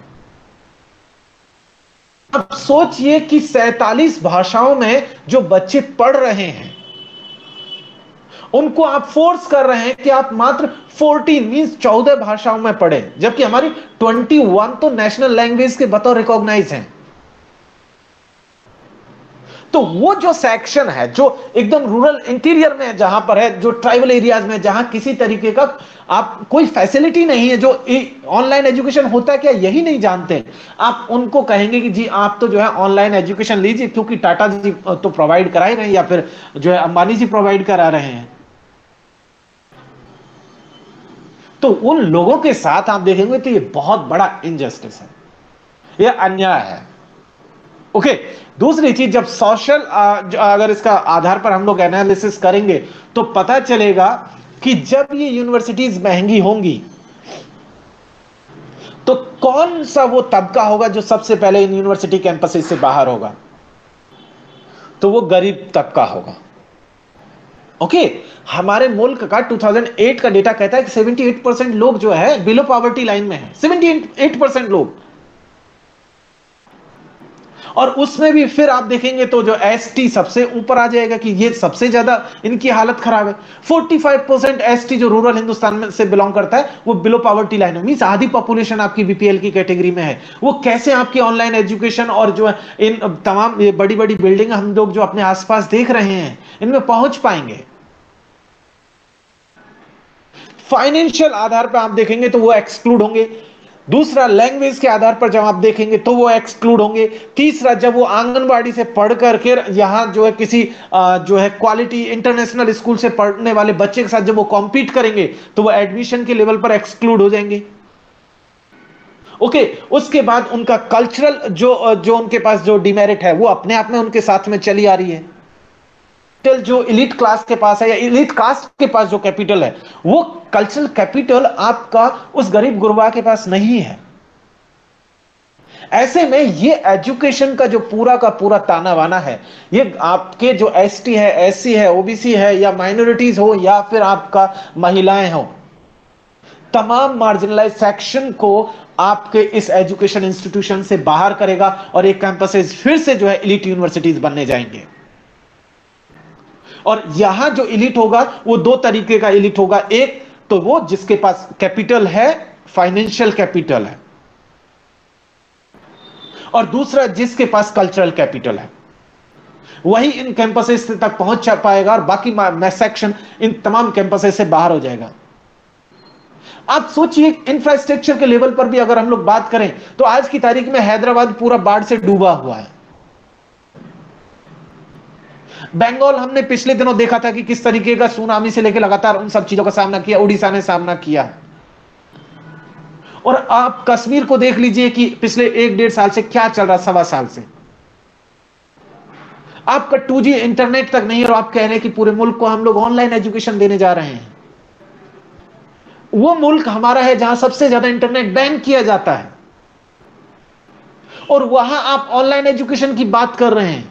अब सोचिए कि 47 भाषाओं में जो बच्चे पढ़ रहे हैं उनको आप फोर्स कर रहे हैं कि आप मात्र 14 मींस 14 भाषाओं में पढ़े, जबकि हमारी 21 तो नेशनल लैंग्वेज के बतौर रिकॉग्नाइज हैं। तो वो जो सेक्शन है जो एकदम रूरल इंटीरियर में, जहां पर है, जो ट्राइबल एरियाज में, जहां किसी तरीके का आप कोई फैसिलिटी नहीं है, जो ऑनलाइन एजुकेशन होता है क्या यही नहीं जानते, आप उनको कहेंगे कि जी आप तो जो है ऑनलाइन एजुकेशन लीजिए क्योंकि टाटा जी तो प्रोवाइड करा ही रहे हैं या फिर जो है अंबानी जी प्रोवाइड करा रहे हैं। तो उन लोगों के साथ आप देखेंगे तो ये बहुत बड़ा इनजस्टिस है, यह अन्याय है। ओके, दूसरी चीज, जब सोशल अगर इसका आधार पर हम लोग एनालिसिस करेंगे तो पता चलेगा कि जब ये यूनिवर्सिटीज महंगी होंगी तो कौन सा वो तबका होगा जो सबसे पहले इन यूनिवर्सिटी कैंपसेस से बाहर होगा, तो वो गरीब तबका होगा। ओके, हमारे मुल्क का 2008 का डेटा कहता है कि 78% लोग जो है बिलो पॉवर्टी लाइन में है, 78% लोग। और उसमें भी फिर आप देखेंगे तो जो एसटी सबसे ऊपर आ जाएगा कि ये सबसे ज्यादा इनकी हालत खराब है। 45% एसटी जो रूरल हिंदुस्तान में से बिलोंग करता है वो बिलो पॉवर्टी लाइन है, मींस आधी पॉपुलेशन आपकी बीपीएल की कैटेगरी में है। वो कैसे आपकी ऑनलाइन एजुकेशन और जो इन तमाम ये बड़ी बड़ी बिल्डिंग हम लोग जो अपने आसपास देख रहे हैं इनमें पहुंच पाएंगे। फाइनेंशियल आधार पर आप देखेंगे तो वो एक्सक्लूड होंगे। दूसरा, लैंग्वेज के आधार पर जब आप देखेंगे तो वो एक्सक्लूड होंगे। तीसरा, जब वो आंगनबाड़ी से पढ़ करके यहाँ जो है किसी जो है क्वालिटी इंटरनेशनल स्कूल से पढ़ने वाले बच्चे के साथ जब वो कॉम्पीट करेंगे तो वो एडमिशन के लेवल पर एक्सक्लूड हो जाएंगे। ओके, उसके बाद उनका कल्चरल जो उनके पास जो डिमेरिट है वो अपने आप में उनके साथ में चली आ रही है। जो इलीट क्लास के पास है या इलीट कास्ट के पास जो कैपिटल है वो कल्चरल कैपिटल आपका उस गरीब गुरबा के पास नहीं है। ऐसे में ये एजुकेशन का जो पूरा का पूरा ताना बाना है, ये आपके जो एसटी है, एससी है, ओबीसी है या माइनॉरिटीज हो या फिर आपका महिलाएं हो, तमाम मार्जिनलाइज सेक्शन को आपके इस एजुकेशन इंस्टीट्यूशन से बाहर करेगा और ये कैंपसेस फिर से जो है इलीट यूनिवर्सिटीज बनने जाएंगे। और यहां जो इलीट होगा वो दो तरीके का इलीट होगा, एक तो वो जिसके पास कैपिटल है, फाइनेंशियल कैपिटल है, और दूसरा जिसके पास कल्चरल कैपिटल है, वही इन कैंपसेस तक पहुंच पाएगा और बाकी सेक्शन इन तमाम कैंपसेस से बाहर हो जाएगा। आप सोचिए इंफ्रास्ट्रक्चर के लेवल पर भी अगर हम लोग बात करें तो आज की तारीख में हैदराबाद पूरा बाढ़ से डूबा हुआ है। बंगाल हमने पिछले दिनों देखा था कि किस तरीके का सुनामी से लेकर लगातार उन सब चीजों का सामना किया, उड़ीसा ने सामना किया। और आप कश्मीर को देख लीजिए कि पिछले एक डेढ़ साल से क्या चल रहा, सवा साल से आपका 2G इंटरनेट तक नहीं, और आप कह रहे हैं कि पूरे मुल्क को हम लोग ऑनलाइन एजुकेशन देने जा रहे हैं। वो मुल्क हमारा है जहां सबसे ज्यादा इंटरनेट बैन किया जाता है, और वहां आप ऑनलाइन एजुकेशन की बात कर रहे हैं।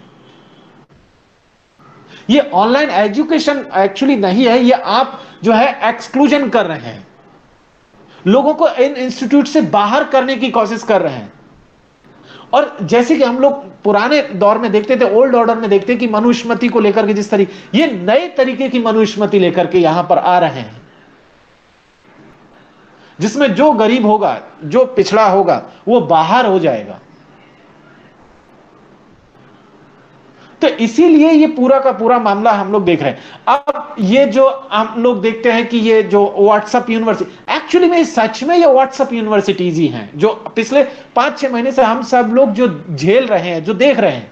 ये ऑनलाइन एजुकेशन एक्चुअली नहीं है, ये आप जो है एक्सक्लूजन कर रहे हैं, लोगों को इन इंस्टीट्यूट से बाहर करने की कोशिश कर रहे हैं। और जैसे कि हम लोग पुराने दौर में देखते थे, ओल्ड ऑर्डर में देखते कि मनुस्मृति को लेकर के जिस तरीके, ये नए तरीके की मनुस्मृति लेकर के यहां पर आ रहे हैं, जिसमें जो गरीब होगा, जो पिछड़ा होगा, वो बाहर हो जाएगा। तो इसीलिए ये पूरा का पूरा मामला हम लोग देख रहे हैं। अब ये जो हम लोग देखते हैं कि ये जो व्हाट्सएप यूनिवर्सिटी, एक्चुअली में सच में ये व्हाट्सएप यूनिवर्सिटीज ही हैं जो पिछले 5-6 महीने से हम सब लोग जो झेल रहे हैं, जो देख रहे हैं।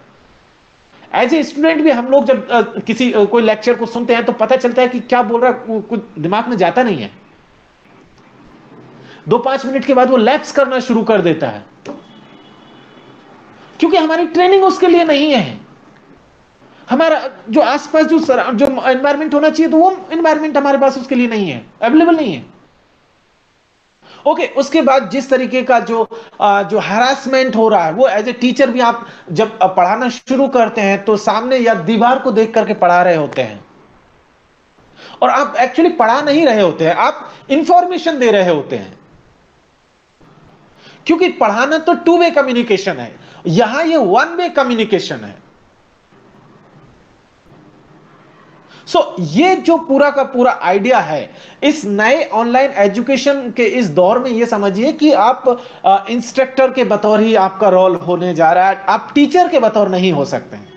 एज ए स्टूडेंट भी हम लोग जब किसी कोई लेक्चर को सुनते हैं तो पता चलता है कि क्या बोल रहा, कुछ दिमाग में जाता नहीं है। 2-5 मिनट के बाद वो लैप्स करना शुरू कर देता है, क्योंकि हमारी ट्रेनिंग उसके लिए नहीं है। हमारा जो आसपास जो एनवायरमेंट होना चाहिए, तो वो एनवायरमेंट हमारे पास उसके लिए नहीं है, अवेलेबल नहीं है। ओके, उसके बाद जिस तरीके का जो हैरासमेंट हो रहा है, वो एज ए टीचर भी आप जब पढ़ाना शुरू करते हैं तो सामने या दीवार को देख करके पढ़ा रहे होते हैं, और आप एक्चुअली पढ़ा नहीं रहे होते हैं, आप इंफॉर्मेशन दे रहे होते हैं, क्योंकि पढ़ाना तो 2 वे कम्युनिकेशन है, यहां ये 1 वे कम्युनिकेशन है। सो ये जो पूरा का पूरा आइडिया है इस नए ऑनलाइन एजुकेशन के इस दौर में, ये समझिए कि आप इंस्ट्रक्टर के बतौर ही आपका रोल होने जा रहा है, आप टीचर के बतौर नहीं हो सकते हैं।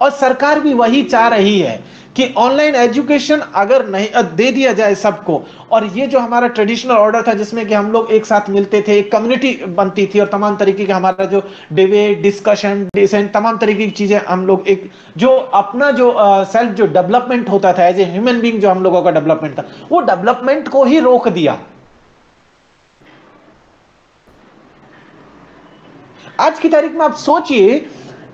और सरकार भी वही चाह रही है कि ऑनलाइन एजुकेशन अगर नहीं दे दिया जाए सबको, और ये जो हमारा ट्रेडिशनल ऑर्डर था जिसमें कि हम लोग एक साथ मिलते थे, एक कम्युनिटी बनती थी, और तमाम तरीके के हमारा जो डिबेट, डिस्कशन, डिसेंट, तमाम तरीके की चीजें हम लोग एक जो अपना जो सेल्फ जो डेवलपमेंट होता था एज ए ह्यूमन बींग, जो हम लोगों का डेवलपमेंट था, वो डेवलपमेंट को ही रोक दिया। आज की तारीख में आप सोचिए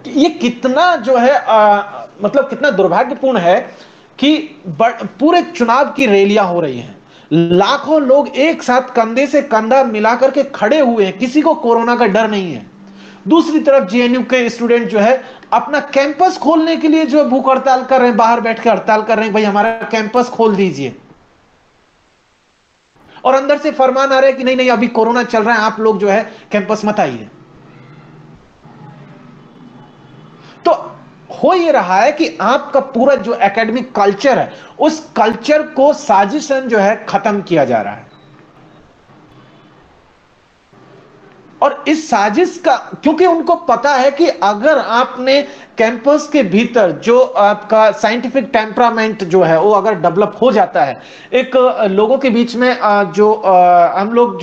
कि ये कितना जो है मतलब कितना दुर्भाग्यपूर्ण है कि पूरे चुनाव की रैलियां हो रही हैं, लाखों लोग एक साथ कंधे से कंधा मिलाकर के खड़े हुए हैं, किसी को कोरोना का डर नहीं है। दूसरी तरफ जेएनयू के स्टूडेंट जो है अपना कैंपस खोलने के लिए जो भूख हड़ताल कर रहे हैं, बाहर बैठ के हड़ताल कर रहे हैं, भाई हमारा कैंपस खोल दीजिए, और अंदर से फरमान आ रहा है कि नहीं नहीं अभी कोरोना चल रहा है, आप लोग जो है कैंपस मत आइए। तो हो ये रहा है कि आपका पूरा जो एकेडमिक कल्चर है, उस कल्चर को साजिशन जो है खत्म किया जा रहा है, और इस साजिश का, क्योंकि उनको पता है कि अगर आपने कैंपस के भीतर जो आपका साइंटिफिक टेम्परामेंट जो है वो अगर डेवलप हो जाता है, एक लोगों के बीच में जो हम लोग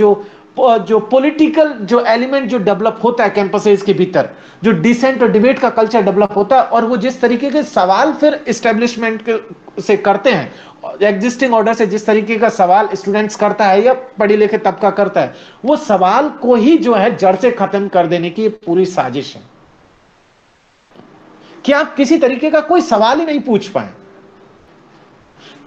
जो पॉलिटिकल जो एलिमेंट जो डेवलप होता है कैंपसेस के भीतर, जो डिसेंट और डिबेट का कल्चर डेवलप होता है, और वो जिस तरीके के सवाल फिर एस्टेब्लिशमेंट से करते हैं, एग्जिस्टिंग ऑर्डर से जिस तरीके का सवाल स्टूडेंट्स करता है या पढ़े लिखे तबका करता है, वो सवाल को ही जो है जड़ से खत्म कर देने की पूरी साजिश है कि आप किसी तरीके का कोई सवाल ही नहीं पूछ पाए,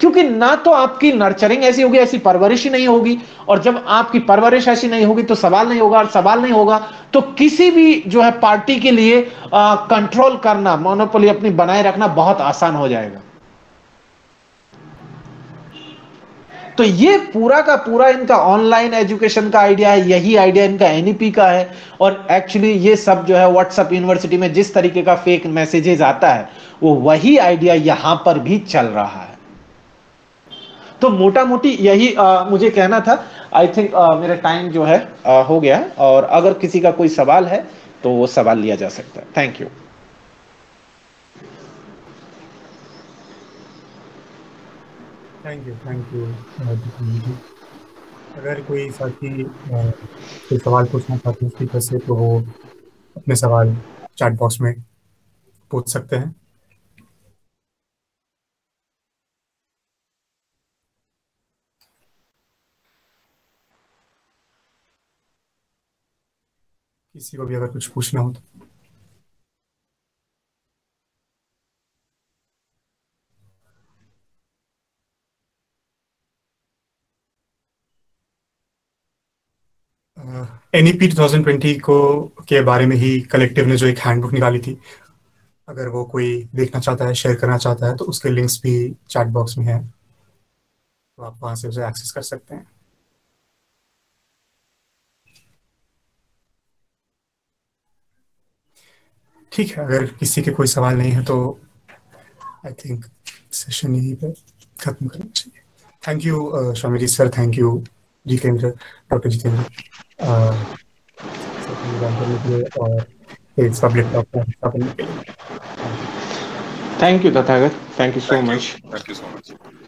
क्योंकि ना तो आपकी नर्चरिंग ऐसी होगी, ऐसी परवरिश ही नहीं होगी, और जब आपकी परवरिश ऐसी नहीं होगी तो सवाल नहीं होगा, और सवाल नहीं होगा तो किसी भी जो है पार्टी के लिए कंट्रोल करना, मोनोपोली अपनी बनाए रखना बहुत आसान हो जाएगा। तो ये पूरा का पूरा इनका ऑनलाइन एजुकेशन का आइडिया है, यही आइडिया इनका एनईपी का है, और एक्चुअली ये सब जो है व्हाट्सएप यूनिवर्सिटी में जिस तरीके का फेक मैसेजेस आता है, वो वही आइडिया यहां पर भी चल रहा है। तो मोटा मोटी यही मुझे कहना था। आई थिंक मेरा टाइम जो है हो गया, और अगर किसी का कोई सवाल है तो वो सवाल लिया जा सकता है। Thank you. Thank you, thank you. अगर कोई साथी कोई सवाल पूछना चाहते हैं तो वो अपने सवाल चैट बॉक्स में पूछ सकते हैं। किसी को भी अगर कुछ पूछना हो तो NEP 2020 को के बारे में ही कलेक्टिव ने जो एक हैंडबुक निकाली थी, अगर वो कोई देखना चाहता है, शेयर करना चाहता है, तो उसके लिंक्स भी चैट बॉक्स में है, तो आप वहां से उसे एक्सेस कर सकते हैं। ठीक है, अगर किसी के कोई सवाल नहीं है तो आई थिंक सेशन यहीं पे खत्म करना चाहिए। Thank you Swamiji sir, thank you Jitendra, doctor Jitendra, और इस पब्लिक टॉक का स्थापना के लिए thank you Tathagat, thank you so much.